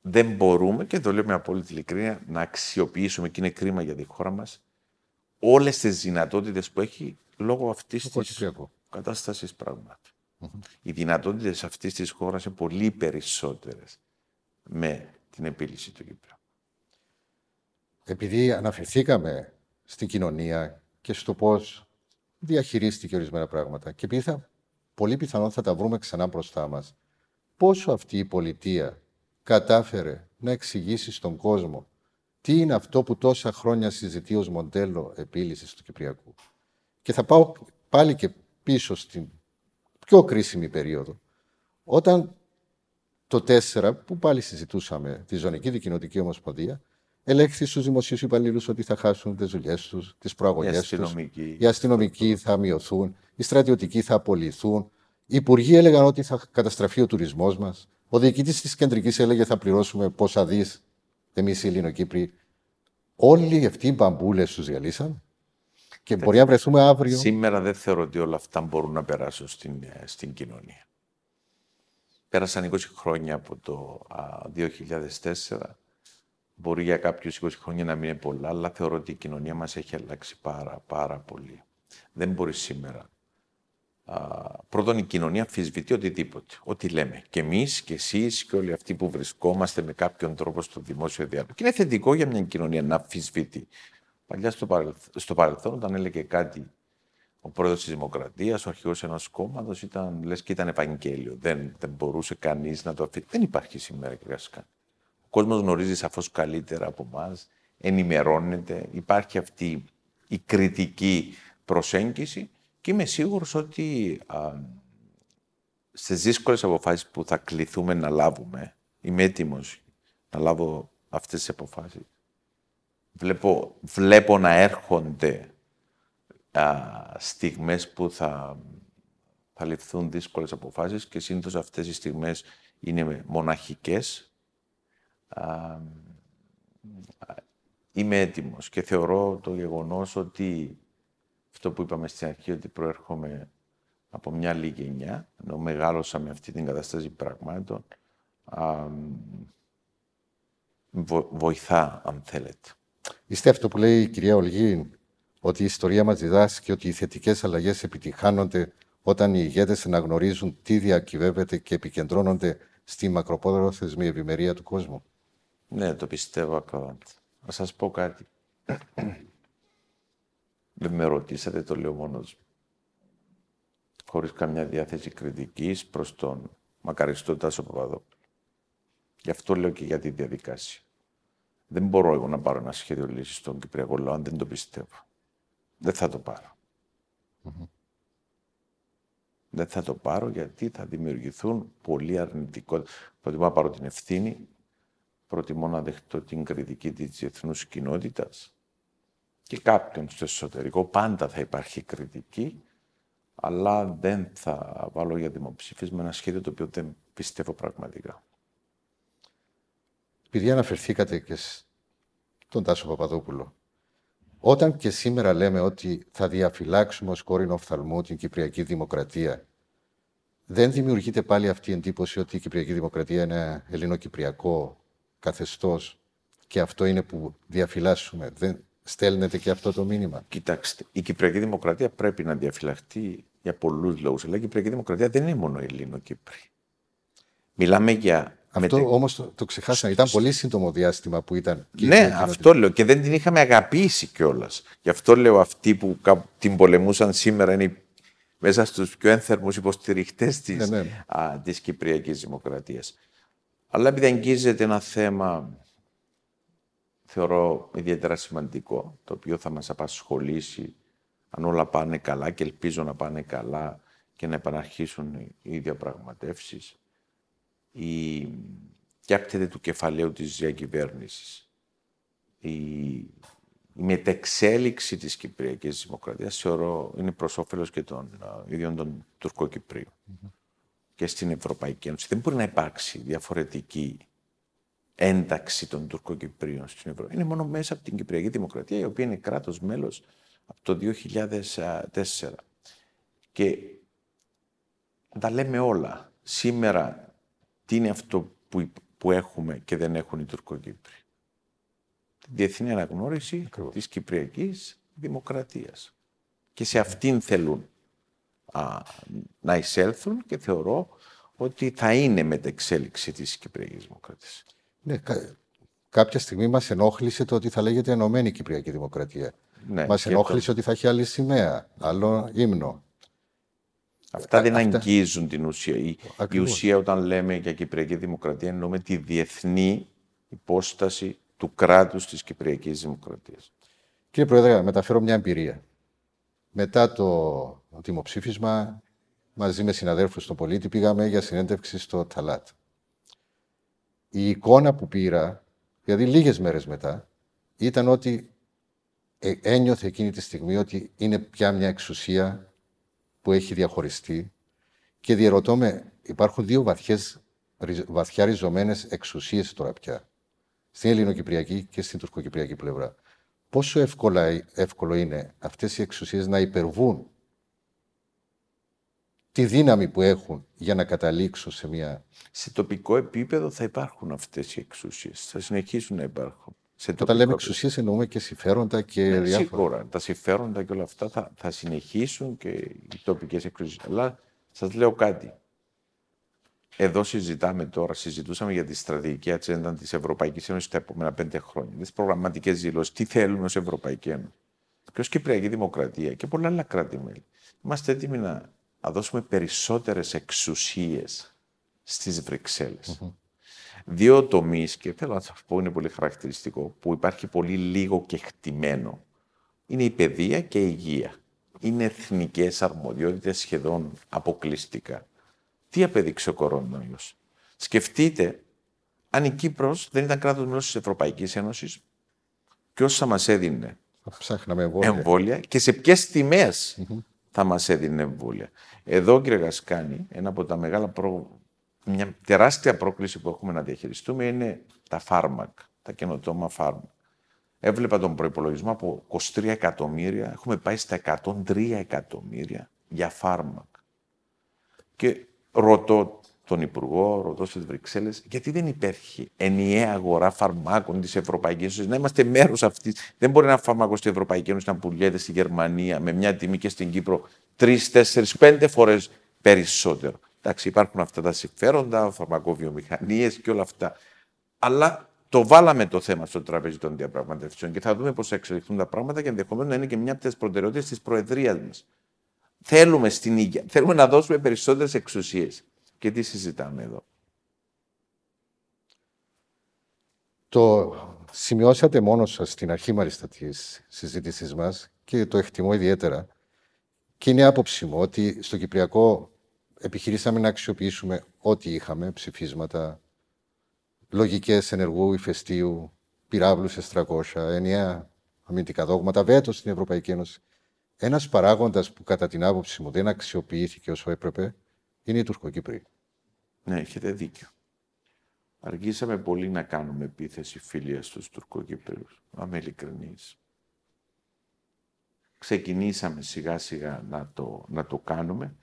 Δεν μπορούμε, και το λέω με απόλυτη ειλικρίνεια, να αξιοποιήσουμε, και είναι κρίμα για τη χώρα μας, όλες τις δυνατότητες που έχει λόγω αυτής της κατάστασης πραγμάτων. Οι δυνατότητες αυτής της χώρας είναι πολύ περισσότερες με την επίλυση του Κύπρου. Επειδή αναφερθήκαμε στην κοινωνία και στο πώς διαχειρίστηκε ορισμένα πράγματα και επειδή πολύ πιθανόν θα τα βρούμε ξανά μπροστά μας, πόσο αυτή η πολιτεία κατάφερε να εξηγήσει στον κόσμο τι είναι αυτό που τόσα χρόνια συζητεί ως μοντέλο επίλυσης του Κυπριακού. Και θα πάω πάλι και πίσω στην πιο κρίσιμη περίοδο, όταν το 4, που πάλι συζητούσαμε, τη Ζωνική Δικοινοτική Ομοσπονδία, ελέγχθη στους δημοσίους υπαλλήλους ότι θα χάσουν τις δουλειές τους, τις προαγωγές τους, οι αστυνομικοί θα μειωθούν, οι στρατιωτικοί θα απολυθούν, οι υπουργοί έλεγαν ότι θα καταστραφεί ο τουρισμός μας. Ο διοικητής της Κεντρικής έλεγε θα πληρώσουμε πόσα δις εμείς οι Ελληνοκύπροι. Όλοι αυτοί οι μπαμπούλες τους διαλύσαν και μπορεί να βρεθούμε αύριο. Σήμερα δεν θεωρώ ότι όλα αυτά μπορούν να περάσουν στην κοινωνία. Πέρασαν 20 χρόνια από το 2004. Μπορεί για κάποιους 20 χρόνια να μην είναι πολλά, αλλά θεωρώ ότι η κοινωνία μας έχει αλλάξει πάρα πολύ. Δεν μπορεί σήμερα. Πρώτον, η κοινωνία αμφισβητεί οτιδήποτε. Ό,τι λέμε. Και εμείς και εσείς και όλοι αυτοί που βρισκόμαστε με κάποιον τρόπο στο δημόσιο διάλογο. Και είναι θετικό για μια κοινωνία να αμφισβητεί. Παλιά στο παρελθόν, όταν έλεγε κάτι ο πρόεδρος της Δημοκρατίας, ο αρχηγός ενός κόμματος, λες και ήταν ευαγγέλιο. Δεν μπορούσε κανείς να το αφήσει. Δεν υπάρχει σήμερα, κύριε Γασκάνη. Ο κόσμος γνωρίζει σαφώς καλύτερα από εμάς, ενημερώνεται. Υπάρχει αυτή η κριτική προσέγγιση. Και είμαι σίγουρος ότι στις δύσκολες αποφάσεις που θα κληθούμε να λάβουμε, είμαι έτοιμος να λάβω αυτές τις αποφάσεις. Βλέπω να έρχονται στιγμές που θα ληφθούν δύσκολες αποφάσεις και συνήθως αυτές οι στιγμές είναι μοναχικές. Είμαι έτοιμος και θεωρώ το γεγονός ότι αυτό που είπαμε στην αρχή, ότι προέρχομαι από μια άλλη γενιά, ενώ μεγάλωσα με αυτή την κατάσταση πραγμάτων, βοηθά, αν θέλετε. Είστε αυτό που λέει η κυρία Ολγκίν, ότι η ιστορία μας διδάσκει ότι οι θετικές αλλαγές επιτυχάνονται όταν οι ηγέτες αναγνωρίζουν τι διακυβεύεται και επικεντρώνονται στη μακροπρόθεσμη ευημερία του κόσμου. Ναι, το πιστεύω ακράδαντα. Να σας πω κάτι. Δεν με ρωτήσατε, το λέω μόνος μου. χωρίς καμιά διάθεση κριτικής προς τον μακαριστό Τάσο Παπαδόπουλο. Γι' αυτό λέω και για τη διαδικασία. Δεν μπορώ εγώ να πάρω ένα σχέδιο λύση στον Κυπριακό λαό αν δεν το πιστεύω. Δεν θα το πάρω. Mm-hmm. Δεν θα το πάρω γιατί θα δημιουργηθούν πολλοί αρνητικότητα. Προτιμώ να πάρω την ευθύνη, προτιμώ να δεχτώ την κριτική της διεθνούς κοινότητας και κάποιον στο εσωτερικό. Πάντα θα υπάρχει κριτική, αλλά δεν θα βάλω για δημοψήφισμα ένα σχέδιο το οποίο δεν πιστεύω πραγματικά. Επειδή αναφερθήκατε και στον Τάσο Παπαδόπουλο, όταν και σήμερα λέμε ότι θα διαφυλάξουμε ως κόρηνο οφθαλμού την Κυπριακή Δημοκρατία, δεν δημιουργείται πάλι αυτή η εντύπωση ότι η Κυπριακή Δημοκρατία είναι ένα ελληνοκυπριακό καθεστώς και αυτό είναι που διαφυλάσσουμε? Δεν στέλνεται και αυτό το μήνυμα? Κοιτάξτε, η Κυπριακή Δημοκρατία πρέπει να διαφυλαχτεί για πολλούς λόγους. Αλλά η Κυπριακή Δημοκρατία δεν είναι μόνο Ελληνοκύπρη. Μιλάμε για. Αυτό όμως το ξεχάσαμε. Ήταν πολύ σύντομο διάστημα που ήταν. Ναι, αυτό λέω. Και δεν την είχαμε αγαπήσει κιόλας. Γι' αυτό λέω αυτοί που την πολεμούσαν σήμερα είναι μέσα στους πιο ένθερμους υποστηριχτές της, της Κυπριακής Δημοκρατίας. Αλλά επειδή αγγίζεται ένα θέμα, θεωρώ ιδιαίτερα σημαντικό, το οποίο θα μας απασχολήσει αν όλα πάνε καλά και ελπίζω να πάνε καλά και να επαναρχίσουν οι διαπραγματεύσεις. Η κάπτεται του κεφαλαίου της διακυβέρνησης, η μετεξέλιξη της Κυπριακής Δημοκρατίας, θεωρώ, είναι προς όφελος και των ίδιων των Τουρκοκυπρίων και στην Ευρωπαϊκή Ένωση. Δεν μπορεί να υπάρξει διαφορετική ένταξη των Τουρκοκυπρίων στην Ευρώπη. Είναι μόνο μέσα από την Κυπριακή Δημοκρατία, η οποία είναι κράτος μέλος από το 2004. Και τα λέμε όλα. Σήμερα, τι είναι αυτό που έχουμε και δεν έχουν οι Τουρκοκύπροι? Τη διεθνή αναγνώριση της Κυπριακής Δημοκρατίας. Και σε αυτήν θέλουν να εισέλθουν και θεωρώ ότι θα είναι μετεξέλιξη της Κυπριακής Δημοκρατίας. Ναι, κάποια στιγμή μας ενόχλησε το ότι θα λέγεται Ενωμένη Κυπριακή Δημοκρατία. Ναι, μας ενόχλησε ότι θα έχει άλλη σημαία, άλλο ύμνο. Αυτά δεν αγγίζουν την ουσία. Η ουσία, όταν λέμε για Κυπριακή Δημοκρατία, εννοούμε τη διεθνή υπόσταση του κράτους της Κυπριακής Δημοκρατίας. Κύριε Πρόεδρε, μεταφέρω μια εμπειρία. Μετά το δημοψήφισμα, μαζί με συναδέλφους στον Πολίτη, πήγαμε για συνέντευξη στο Ταλάτ. Η εικόνα που πήρα, δηλαδή λίγες μέρες μετά, ήταν ότι ένιωθε εκείνη τη στιγμή ότι είναι πια μια εξουσία που έχει διαχωριστεί και διερωτώ με, υπάρχουν δύο βαθιά ριζωμένες εξουσίες τώρα πια, στην ελληνοκυπριακή και στην τουρκοκυπριακή πλευρά. Πόσο εύκολο είναι αυτές οι εξουσίες να υπερβούν τη δύναμη που έχουν για να καταλήξουν σε μια... Σε τοπικό επίπεδο θα υπάρχουν αυτές οι εξουσίες, θα συνεχίσουν να υπάρχουν. Όταν λέμε εξουσίες εννοούμε και συμφέροντα και διάφορα. Σίγουρα. Τα συμφέροντα και όλα αυτά θα συνεχίσουν και οι τοπικές εξουσίες. Αλλά σας λέω κάτι. Εδώ συζητούσαμε για τη στρατηγική ατζέντα της Ευρωπαϊκής Ένωσης τα επόμενα 5 χρόνια. Τις προγραμματικές δηλώσεις. Τι θέλουμε ως Ευρωπαϊκή Ένωση. Και ως Κυπριακή Δημοκρατία και πολλά άλλα κράτη-μέλη. Είμαστε έτοιμοι να δώσουμε περισσότερες εξουσίες στις Βρυξέλλες. Mm-hmm. Δύο τομείς, και θέλω να σας πω είναι πολύ χαρακτηριστικό, που υπάρχει πολύ λίγο και χτυμένο. Είναι η παιδεία και η υγεία. Είναι εθνικές αρμοδιότητες σχεδόν αποκλειστικά. Τι απέδειξε ο κορονοϊός? Σκεφτείτε, αν η Κύπρος δεν ήταν κράτος μέλος της Ευρωπαϊκής Ένωσης, ποιος θα μας έδινε εμβόλια και σε ποιες τιμές θα μας έδινε εμβόλια? Εδώ, κύριε Γασκάνη, ένα από τα μεγάλα πρόβλημα. Μια τεράστια πρόκληση που έχουμε να διαχειριστούμε είναι τα φάρμακα, τα καινοτόμα φάρμακα. Έβλεπα τον προϋπολογισμό από 23 εκατομμύρια, έχουμε πάει στα 103 εκατομμύρια για φάρμακα. Και ρωτώ τον Υπουργό, ρωτώ στις Βρυξέλλες, γιατί δεν υπάρχει ενιαία αγορά φαρμάκων της Ευρωπαϊκής Ένωσης, να είμαστε μέρος αυτής. Δεν μπορεί ένα φάρμακο στην Ευρωπαϊκή Ένωση να πουλιέται στη Γερμανία με μια τιμή και στην Κύπρο 3, 4, 5 φορές περισσότερο. Εντάξει, υπάρχουν αυτά τα συμφέροντα, φαρμακοβιομηχανίες και όλα αυτά. Αλλά το βάλαμε το θέμα στο τραπέζι των διαπραγματεύσεων και θα δούμε πώς θα εξελιχθούν τα πράγματα και ενδεχομένως να είναι και μια από τις προτεραιότητες της Προεδρίας μας. Θέλουμε στην υγεία, θέλουμε να δώσουμε περισσότερες εξουσίες. Και τι συζητάμε εδώ. Το σημειώσατε μόνος σας στην αρχή μάλιστα της συζήτησής μας και το εκτιμώ ιδιαίτερα. Και είναι άποψη μου ότι στο Κυπριακό επιχειρήσαμε να αξιοποιήσουμε ό,τι είχαμε, ψηφίσματα, λογικές ενεργού ηφαιστείου, πυράβλους S300, ενιαία αμυντικά δόγματα, βέτο στην Ευρωπαϊκή Ένωση. Ένας παράγοντας που κατά την άποψη μου δεν αξιοποιήθηκε όσο έπρεπε είναι οι Τουρκοκύπριοι. Ναι, έχετε δίκιο. Αργήσαμε πολύ να κάνουμε επίθεση φιλίας στους Τουρκοκύπριους. Είμαι ειλικρινής. Ξεκινήσαμε σιγά σιγά να το κάνουμε.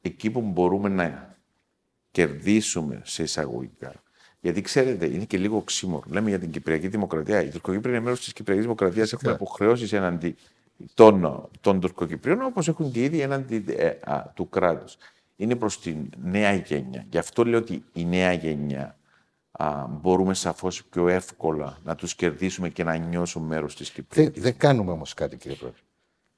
Εκεί που μπορούμε να κερδίσουμε σε εισαγωγικά. Γιατί ξέρετε, είναι και λίγο οξύμορο. Λέμε για την Κυπριακή Δημοκρατία. Οι Τουρκοκύπριοι είναι μέρος της Κυπριακής Δημοκρατίας. Έχουμε αποχρεώσεις εναντί των Τουρκοκυπρίων, όπως έχουν και ήδη εναντί του κράτους. Είναι προς την νέα γενιά. Γι' αυτό λέω ότι η νέα γενιά μπορούμε σαφώς πιο εύκολα να τους κερδίσουμε και να νιώσουν μέρος της Κυπριακής. Δεν κάνουμε όμως κάτι, κύριε Πρόεδρε.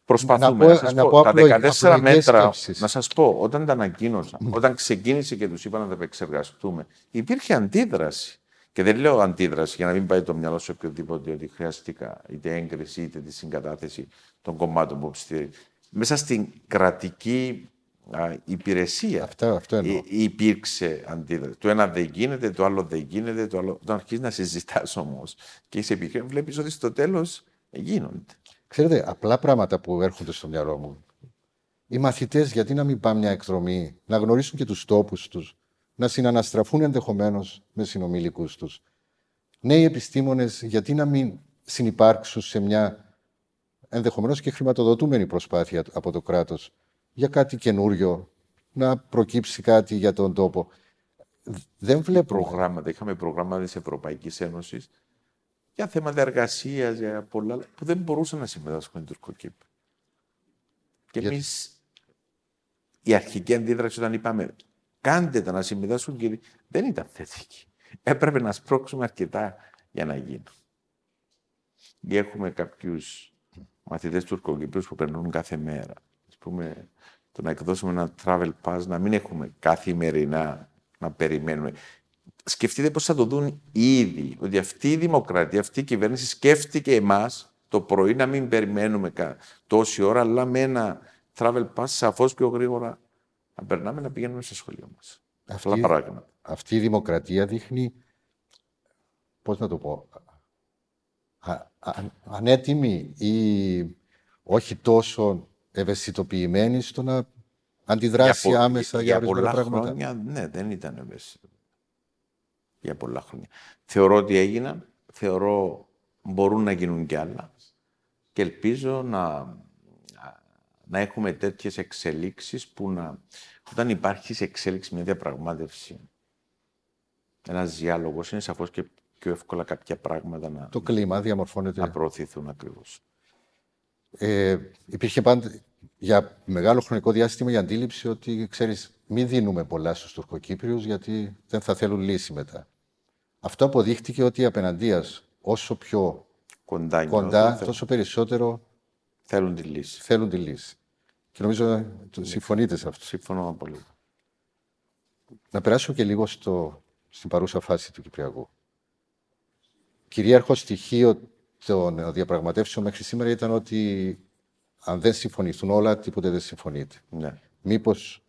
Προσπαθούμε τα 14 μέτρα. Να σας πω, όταν τα ανακοίνωσα, όταν ξεκίνησε και τους είπα να τα επεξεργαστούμε, υπήρχε αντίδραση. Και δεν λέω αντίδραση για να μην πάει το μυαλό σε οποιοδήποτε ότι χρειαστήκα είτε έγκριση είτε τη συγκατάθεση των κομμάτων που ψηφίζουν. Μέσα στην κρατική υπηρεσία υπήρξε αντίδραση. Το ένα δεν γίνεται, το άλλο δεν γίνεται. Το άλλο... Όταν αρχίζει να συζητάς όμως και είσαι επιχείρημα, βλέπεις ότι στο τέλος γίνονται. Ξέρετε, απλά πράγματα που έρχονται στο μυαλό μου. Οι μαθητές, γιατί να μην πάνε μια εκδρομή, να γνωρίσουν και τους τόπους τους, να συναναστραφούν ενδεχομένως με συνομιλικούς τους. Νέοι επιστήμονες, γιατί να μην συνυπάρξουν σε μια ενδεχομένως και χρηματοδοτούμενη προσπάθεια από το κράτος για κάτι καινούριο, να προκύψει κάτι για τον τόπο. Δεν βλέπω. Προγράμματα. Είχαμε προγράμματα της Ευρωπαϊκής Ένωσης για θέματα εργασίας, για πολλά που δεν μπορούσαν να συμμετάσχουν οι Τουρκοκύπριοι. Και εμείς, η αρχική αντίδραση όταν είπαμε κάντε τα να συμμετάσχουν, και δεν ήταν θετική. Έπρεπε να σπρώξουμε αρκετά για να γίνουν. Και έχουμε κάποιους μαθητές Τουρκοκύπριους που περνούν κάθε μέρα. Ας πούμε, το να εκδώσουμε ένα travel pass, να μην έχουμε καθημερινά να περιμένουμε. Σκεφτείτε πώς θα το δουν ήδη, ότι αυτή η δημοκρατία, αυτή η κυβέρνηση σκέφτηκε εμάς το πρωί να μην περιμένουμε τόση ώρα, αλλά με ένα travel pass σαφώς πιο γρήγορα να περνάμε να πηγαίνουμε στο σχολείο μας. Αυτή η δημοκρατία δείχνει, πώς να το πω, ανέτοιμη ή όχι τόσο ευαισθητοποιημένη στο να αντιδράσει άμεσα για ορισμένα πράγματα. Για πολλά χρόνια, ναι, δεν ήταν ευαισθητοποιημένη. Για πολλά χρόνια. Θεωρώ ότι έγιναν, θεωρώ μπορούν να γίνουν κι άλλα και ελπίζω να έχουμε τέτοιες εξελίξεις που να... Όταν υπάρχει σε εξέλιξη μια διαπραγμάτευση, ένας διάλογος, είναι σαφώς και πιο εύκολα κάποια πράγματα να... Το κλίμα διαμορφώνεται. Να προωθηθούν ακριβώς. Υπήρχε πάντα για μεγάλο χρονικό διάστημα η αντίληψη ότι, ξέρεις, μην δίνουμε πολλά στους Τουρκοκύπριους γιατί δεν θα θέλουν λύση μετά. Αυτό αποδείχτηκε ότι απέναντίας όσο πιο κοντά τόσο περισσότερο θέλουν τη λύση. Και νομίζω συμφωνείτε σε αυτό. Συμφωνώ απόλυτα. Να περάσω και λίγο στην παρούσα φάση του Κυπριακού. Κυρίαρχο στοιχείο των διαπραγματεύσεων μέχρι σήμερα ήταν ότι αν δεν συμφωνηθούν όλα, τίποτε δεν συμφωνείται. Ναι. Μήπως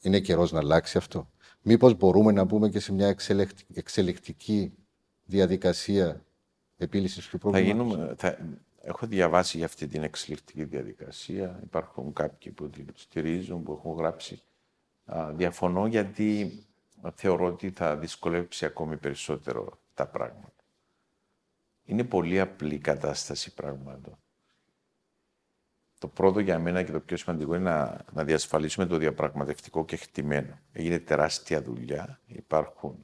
είναι καιρός να αλλάξει αυτό. Μήπως μπορούμε να μπούμε και σε μια εξελικτική διαδικασία επίλυσης του προβλήματος. Έχω διαβάσει για αυτή την εξελικτική διαδικασία. Υπάρχουν κάποιοι που την στηρίζουν, που έχουν γράψει. Διαφωνώ γιατί θεωρώ ότι θα δυσκολεύσει ακόμη περισσότερο τα πράγματα. Είναι πολύ απλή κατάσταση πραγμάτων. Το πρώτο για μένα και το πιο σημαντικό είναι να διασφαλίσουμε το διαπραγματευτικό κεκτημένο. Έγινε τεράστια δουλειά. Υπάρχουν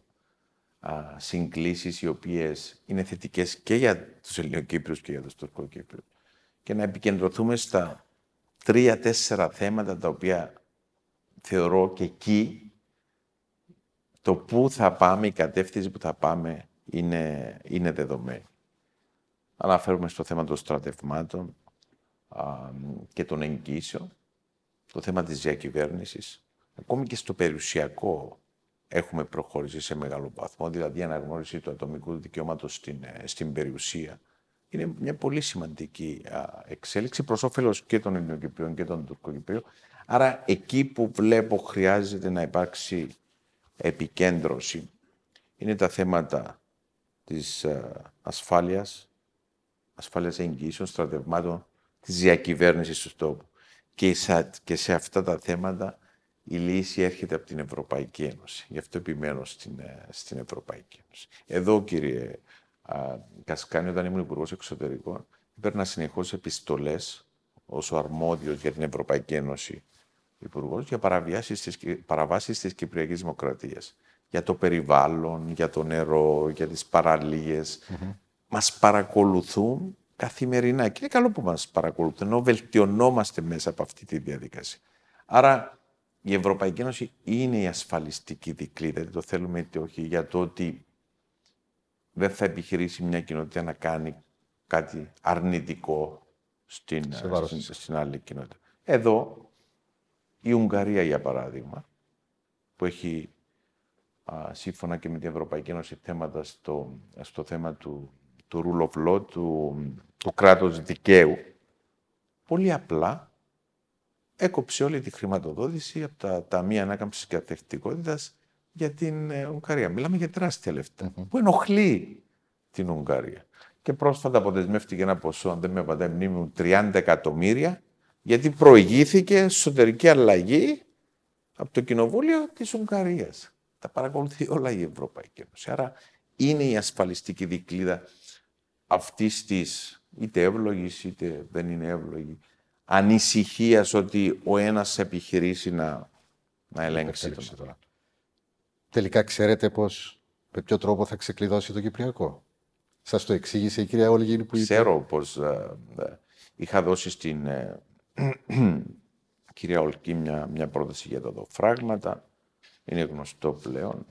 συγκλήσεις οι οποίες είναι θετικές και για τους Ελληνοκύπριους και για τους Τουρκοκύπριους. Και να επικεντρωθούμε στα 3-4 θέματα τα οποία θεωρώ και εκεί το πού θα πάμε, η κατεύθυνση που θα πάμε είναι δεδομένη. Αναφέρουμε στο θέμα των στρατευμάτων και των εγγύσεων, το θέμα της διακυβέρνησης, ακόμη και στο περιουσιακό έχουμε προχωρήσει σε μεγάλο βαθμό, δηλαδή η αναγνώριση του ατομικού δικαιώματος στην περιουσία. Είναι μια πολύ σημαντική εξέλιξη προς όφελος και των Ελληνοκυπρίων και των Τουρκοκυπρίων. Άρα εκεί που βλέπω χρειάζεται να υπάρξει επικέντρωση είναι τα θέματα της ασφάλειας εγγυήσεων, στρατευμάτων, της διακυβέρνησης του τόπου. Και σε αυτά τα θέματα η λύση έρχεται από την Ευρωπαϊκή Ένωση. Γι' αυτό επιμένω στην Ευρωπαϊκή Ένωση. Εδώ, κύριε Γασκάνη, όταν ήμουν Υπουργός Εξωτερικών, έπαιρνα συνεχώς επιστολές ως ο αρμόδιος για την Ευρωπαϊκή Ένωση Υπουργός για παραβάσεις της Κυπριακής Δημοκρατίας. Για το περιβάλλον, για το νερό, για τις παραλίες. Mm-hmm. Μας παρακολουθούν καθημερινά και είναι καλό που μας παρακολουθούν, ενώ βελτιωνόμαστε μέσα από αυτή τη διαδικασία. Άρα η Ευρωπαϊκή Ένωση είναι η ασφαλιστική δικλίδα, δηλαδή το θέλουμε είτε όχι, για το ότι δεν θα επιχειρήσει μια κοινότητα να κάνει κάτι αρνητικό στην άλλη κοινότητα. Εδώ η Ουγγαρία, για παράδειγμα, που έχει σύμφωνα και με την Ευρωπαϊκή Ένωση θέματα στο θέμα του rule of law, του κράτους δικαίου, πολύ απλά έκοψε όλη τη χρηματοδότηση από τα Ταμεία Ανάκαμψης και Ανταγωνιστικότητας για την Ουγγαρία. Μιλάμε για τεράστια λεφτά που ενοχλεί την Ουγγαρία. Και πρόσφατα αποδεσμεύτηκε ένα ποσό, αν δεν με απαντάει μνήμη μου, 30 εκατομμύρια, γιατί προηγήθηκε εσωτερική αλλαγή από το Κοινοβούλιο της Ουγγαρίας. Τα παρακολουθεί όλα η Ευρωπαϊκή Ένωση. Άρα είναι η ασφαλιστική δικλίδα αυτής της, είτε εύλογης είτε δεν είναι εύλογη, ανησυχίας ότι ο ένας επιχειρήσει να ελέγξει τον άλλο. Τελικά ξέρετε με ποιο τρόπο θα ξεκλειδώσει το Κυπριακό. Σας το εξήγησε η κυρία Ολγκίν που είπε. Ξέρω πως είχα δώσει στην κυρία Ολγκίν μια πρόταση για τα δοφράγματα. Είναι γνωστό πλέον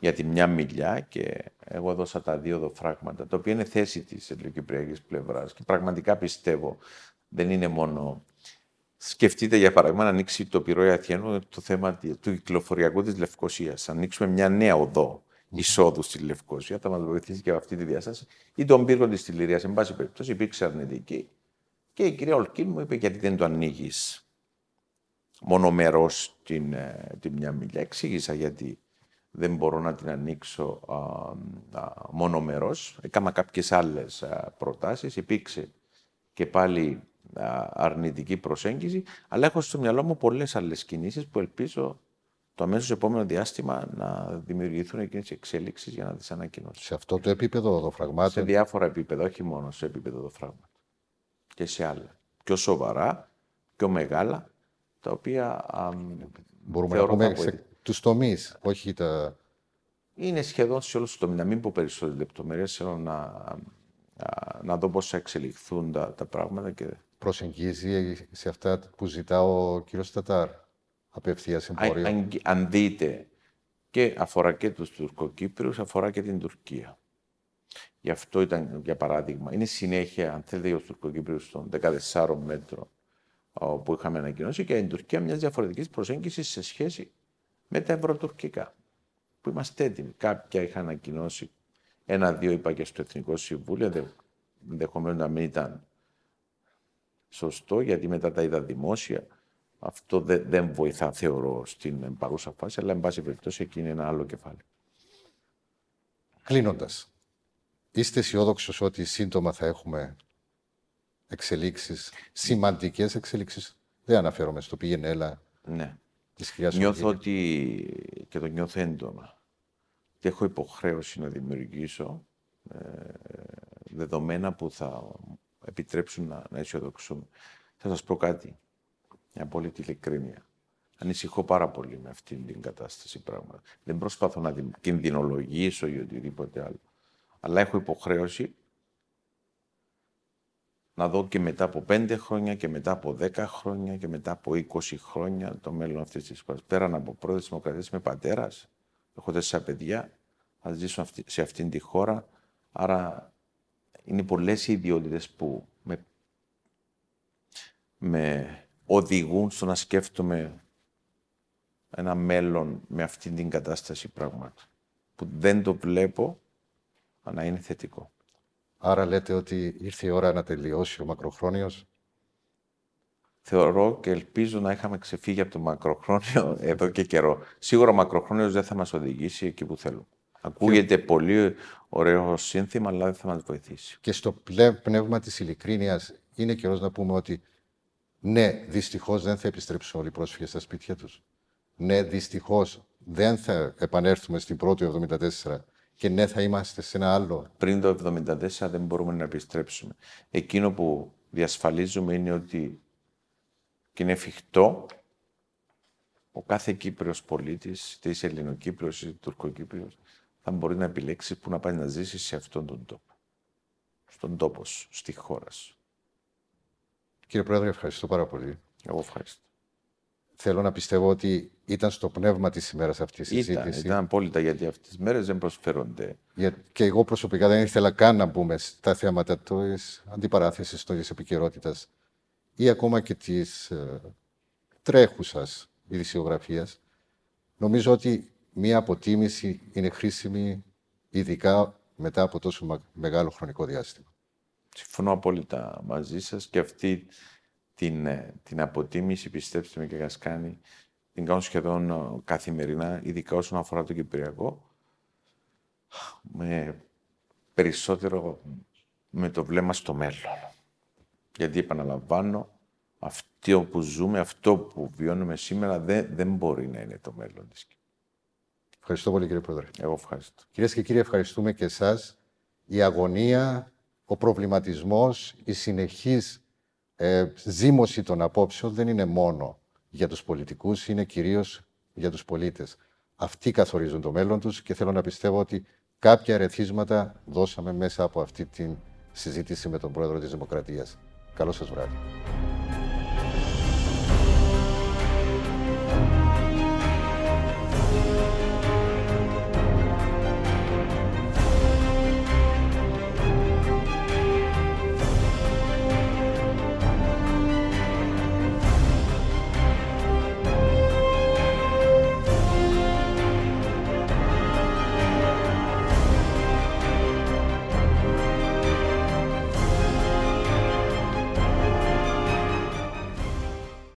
για τη μια μιλιά και εγώ δώσα τα δύο δοφράγματα, τα οποία είναι θέση της ελληνοκυπριακής πλευράς και πραγματικά πιστεύω δεν είναι μόνο. Σκεφτείτε για παράδειγμα να ανοίξει το Πυρό Αθηνών το θέμα του κυκλοφοριακού της Λευκωσίας. Ανοίξουμε μια νέα οδό εισόδου στη Λευκωσία, θα μας βοηθήσει και από αυτή τη διάσταση, ή τον πύργο της Τηληρίας. Εν πάση περιπτώσει, υπήρξε αρνητική και η κυρία Ολγκίν μου είπε: γιατί δεν το ανοίγει μονομερός την μια μιλιά. Εξήγησα γιατί δεν μπορώ να την ανοίξω μονομερός. Έκανα κάποιες άλλες προτάσεις. Υπήρξε και πάλι αρνητική προσέγγιση, αλλά έχω στο μυαλό μου πολλές άλλες κινήσεις που ελπίζω το αμέσως επόμενο διάστημα να δημιουργηθούν εκείνες οι εξέλιξεις για να τις ανακοινώσω. Σε αυτό το επίπεδο δοφραγμάτων. Σε διάφορα επίπεδα, όχι μόνο σε επίπεδο δοφραγμάτων. Και σε άλλα. Πιο σοβαρά, πιο μεγάλα, τα οποία μπορούμε να πούμε τους τομείς, όχι τα... Είναι σχεδόν σε όλους τους τομείς. Να μην πω περισσότερες λεπτομέρειες, θέλω να δω πώς θα εξελιχθούν τα πράγματα. Και... προσεγγίζει σε αυτά που ζητά ο κύριος Τατάρ, απευθείας εμπόριο. Αν δείτε, και αφορά και τους Τουρκοκύπριους, αφορά και την Τουρκία. Γι' αυτό ήταν, για παράδειγμα, είναι συνέχεια, αν θέλετε, για τους Τουρκοκύπριους των 14 μέτρων που είχαμε ανακοινώσει, και η Τουρκία μια διαφορετική προσέγγιση σε σχέση με τα ευρωτουρκικά, που είμαστε έτοιμοι. Κάποια είχα ανακοινώσει, ένα-δύο είπα και στο Εθνικό Συμβούλιο, ενδεχομένως να μην ήταν σωστό, γιατί μετά τα είδα δημόσια. Αυτό δεν βοηθά, θεωρώ, στην παρούσα φάση, αλλά εν πάση περιπτώσει εκεί είναι ένα άλλο κεφάλαιο. Κλείνοντας, είστε αισιόδοξος ότι σύντομα θα έχουμε εξελίξεις, σημαντικές εξελίξεις? Δεν αναφέρομαι στο πήγαινε έλα. Ναι. Νιώθω ότι, και το νιώθω έντονα, ότι έχω υποχρέωση να δημιουργήσω δεδομένα που θα επιτρέψουν να αισιοδοξούμε. Θα σας πω κάτι, με απόλυτη ειλικρίνεια. Ανησυχώ πάρα πολύ με αυτή την κατάσταση πράγματι. Δεν προσπαθώ να την κινδυνολογήσω ή οτιδήποτε άλλο. Αλλά έχω υποχρέωση να δω και μετά από 5 χρόνια και μετά από 10 χρόνια και μετά από 20 χρόνια το μέλλον αυτής της χώρας. Πέραν από πρόεδρος της Δημοκρατίας είμαι πατέρας, έχω 4 παιδιά, θα ζήσω σε αυτήν τη χώρα. Άρα είναι πολλές οι ιδιότητες που με οδηγούν στο να σκέφτομαι ένα μέλλον με αυτή την κατάσταση πραγμάτων, που δεν το βλέπω, αλλά είναι θετικό. Άρα λέτε ότι ήρθε η ώρα να τελειώσει ο μακροχρόνιος. Θεωρώ και ελπίζω να είχαμε ξεφύγει από το μακροχρόνιο εδώ και καιρό. Σίγουρα ο μακροχρόνιος δεν θα μας οδηγήσει εκεί που θέλουμε. Ακούγεται πολύ ωραίο σύνθημα, αλλά δεν θα μας βοηθήσει. Και στο πνεύμα της ειλικρίνειας είναι καιρός να πούμε ότι ναι, δυστυχώς δεν θα επιστρέψουν όλοι οι πρόσφυγες στα σπίτια τους. Ναι, δυστυχώς δεν θα επανέλθουμε στην πρώτη 1974 και ναι, θα είμαστε σε ένα άλλο. Πριν το 1974 δεν μπορούμε να επιστρέψουμε. Εκείνο που διασφαλίζουμε είναι ότι και είναι εφικτό ο κάθε Κύπριος πολίτης, είτε είσαι Ελληνοκύπριος είτε Τουρκοκύπριος, θα μπορεί να επιλέξει που να πάει να ζήσει σε αυτόν τον τόπο. Στον τόπο σου, στη χώρα σου. Κύριε Πρόεδρε, ευχαριστώ πάρα πολύ. Εγώ ευχαριστώ. Θέλω να πιστεύω ότι ήταν στο πνεύμα της ημέρας αυτή η συζήτηση. Ήταν απόλυτα, γιατί αυτές τις μέρες δεν προσφέρονται. Και εγώ προσωπικά δεν ήθελα καν να μπούμε στα θέματα της αντιπαράθεσης, της επικαιρότητας ή ακόμα και της τρέχουσας ειδησιογραφίας. Νομίζω ότι μία αποτίμηση είναι χρήσιμη, ειδικά μετά από τόσο μεγάλο χρονικό διάστημα. Συμφωνώ απόλυτα μαζί σας και αυτή την αποτίμηση, πιστέψτε με και Γασκάνη, την κάνω σχεδόν καθημερινά, ειδικά όσον αφορά το Κυπριακό, με περισσότερο με το βλέμμα στο μέλλον. Γιατί επαναλαμβάνω, αυτό που ζούμε, αυτό που βιώνουμε σήμερα δεν μπορεί να είναι το μέλλον της. Ευχαριστώ πολύ, κύριε Πρόεδρε. Εγώ ευχαριστώ. Κυρίες και κύριοι, ευχαριστούμε και εσάς. Η αγωνία, ο προβληματισμός, η συνεχής ζήμωση των απόψεων δεν είναι μόνο για τους πολιτικούς, είναι κυρίως για τους πολίτες. Αυτοί καθορίζουν το μέλλον τους και θέλω να πιστεύω ότι κάποια ερεθίσματα δώσαμε μέσα από αυτή τη συζήτηση με τον Πρόεδρο της Δημοκρατίας. Καλό σας βράδυ.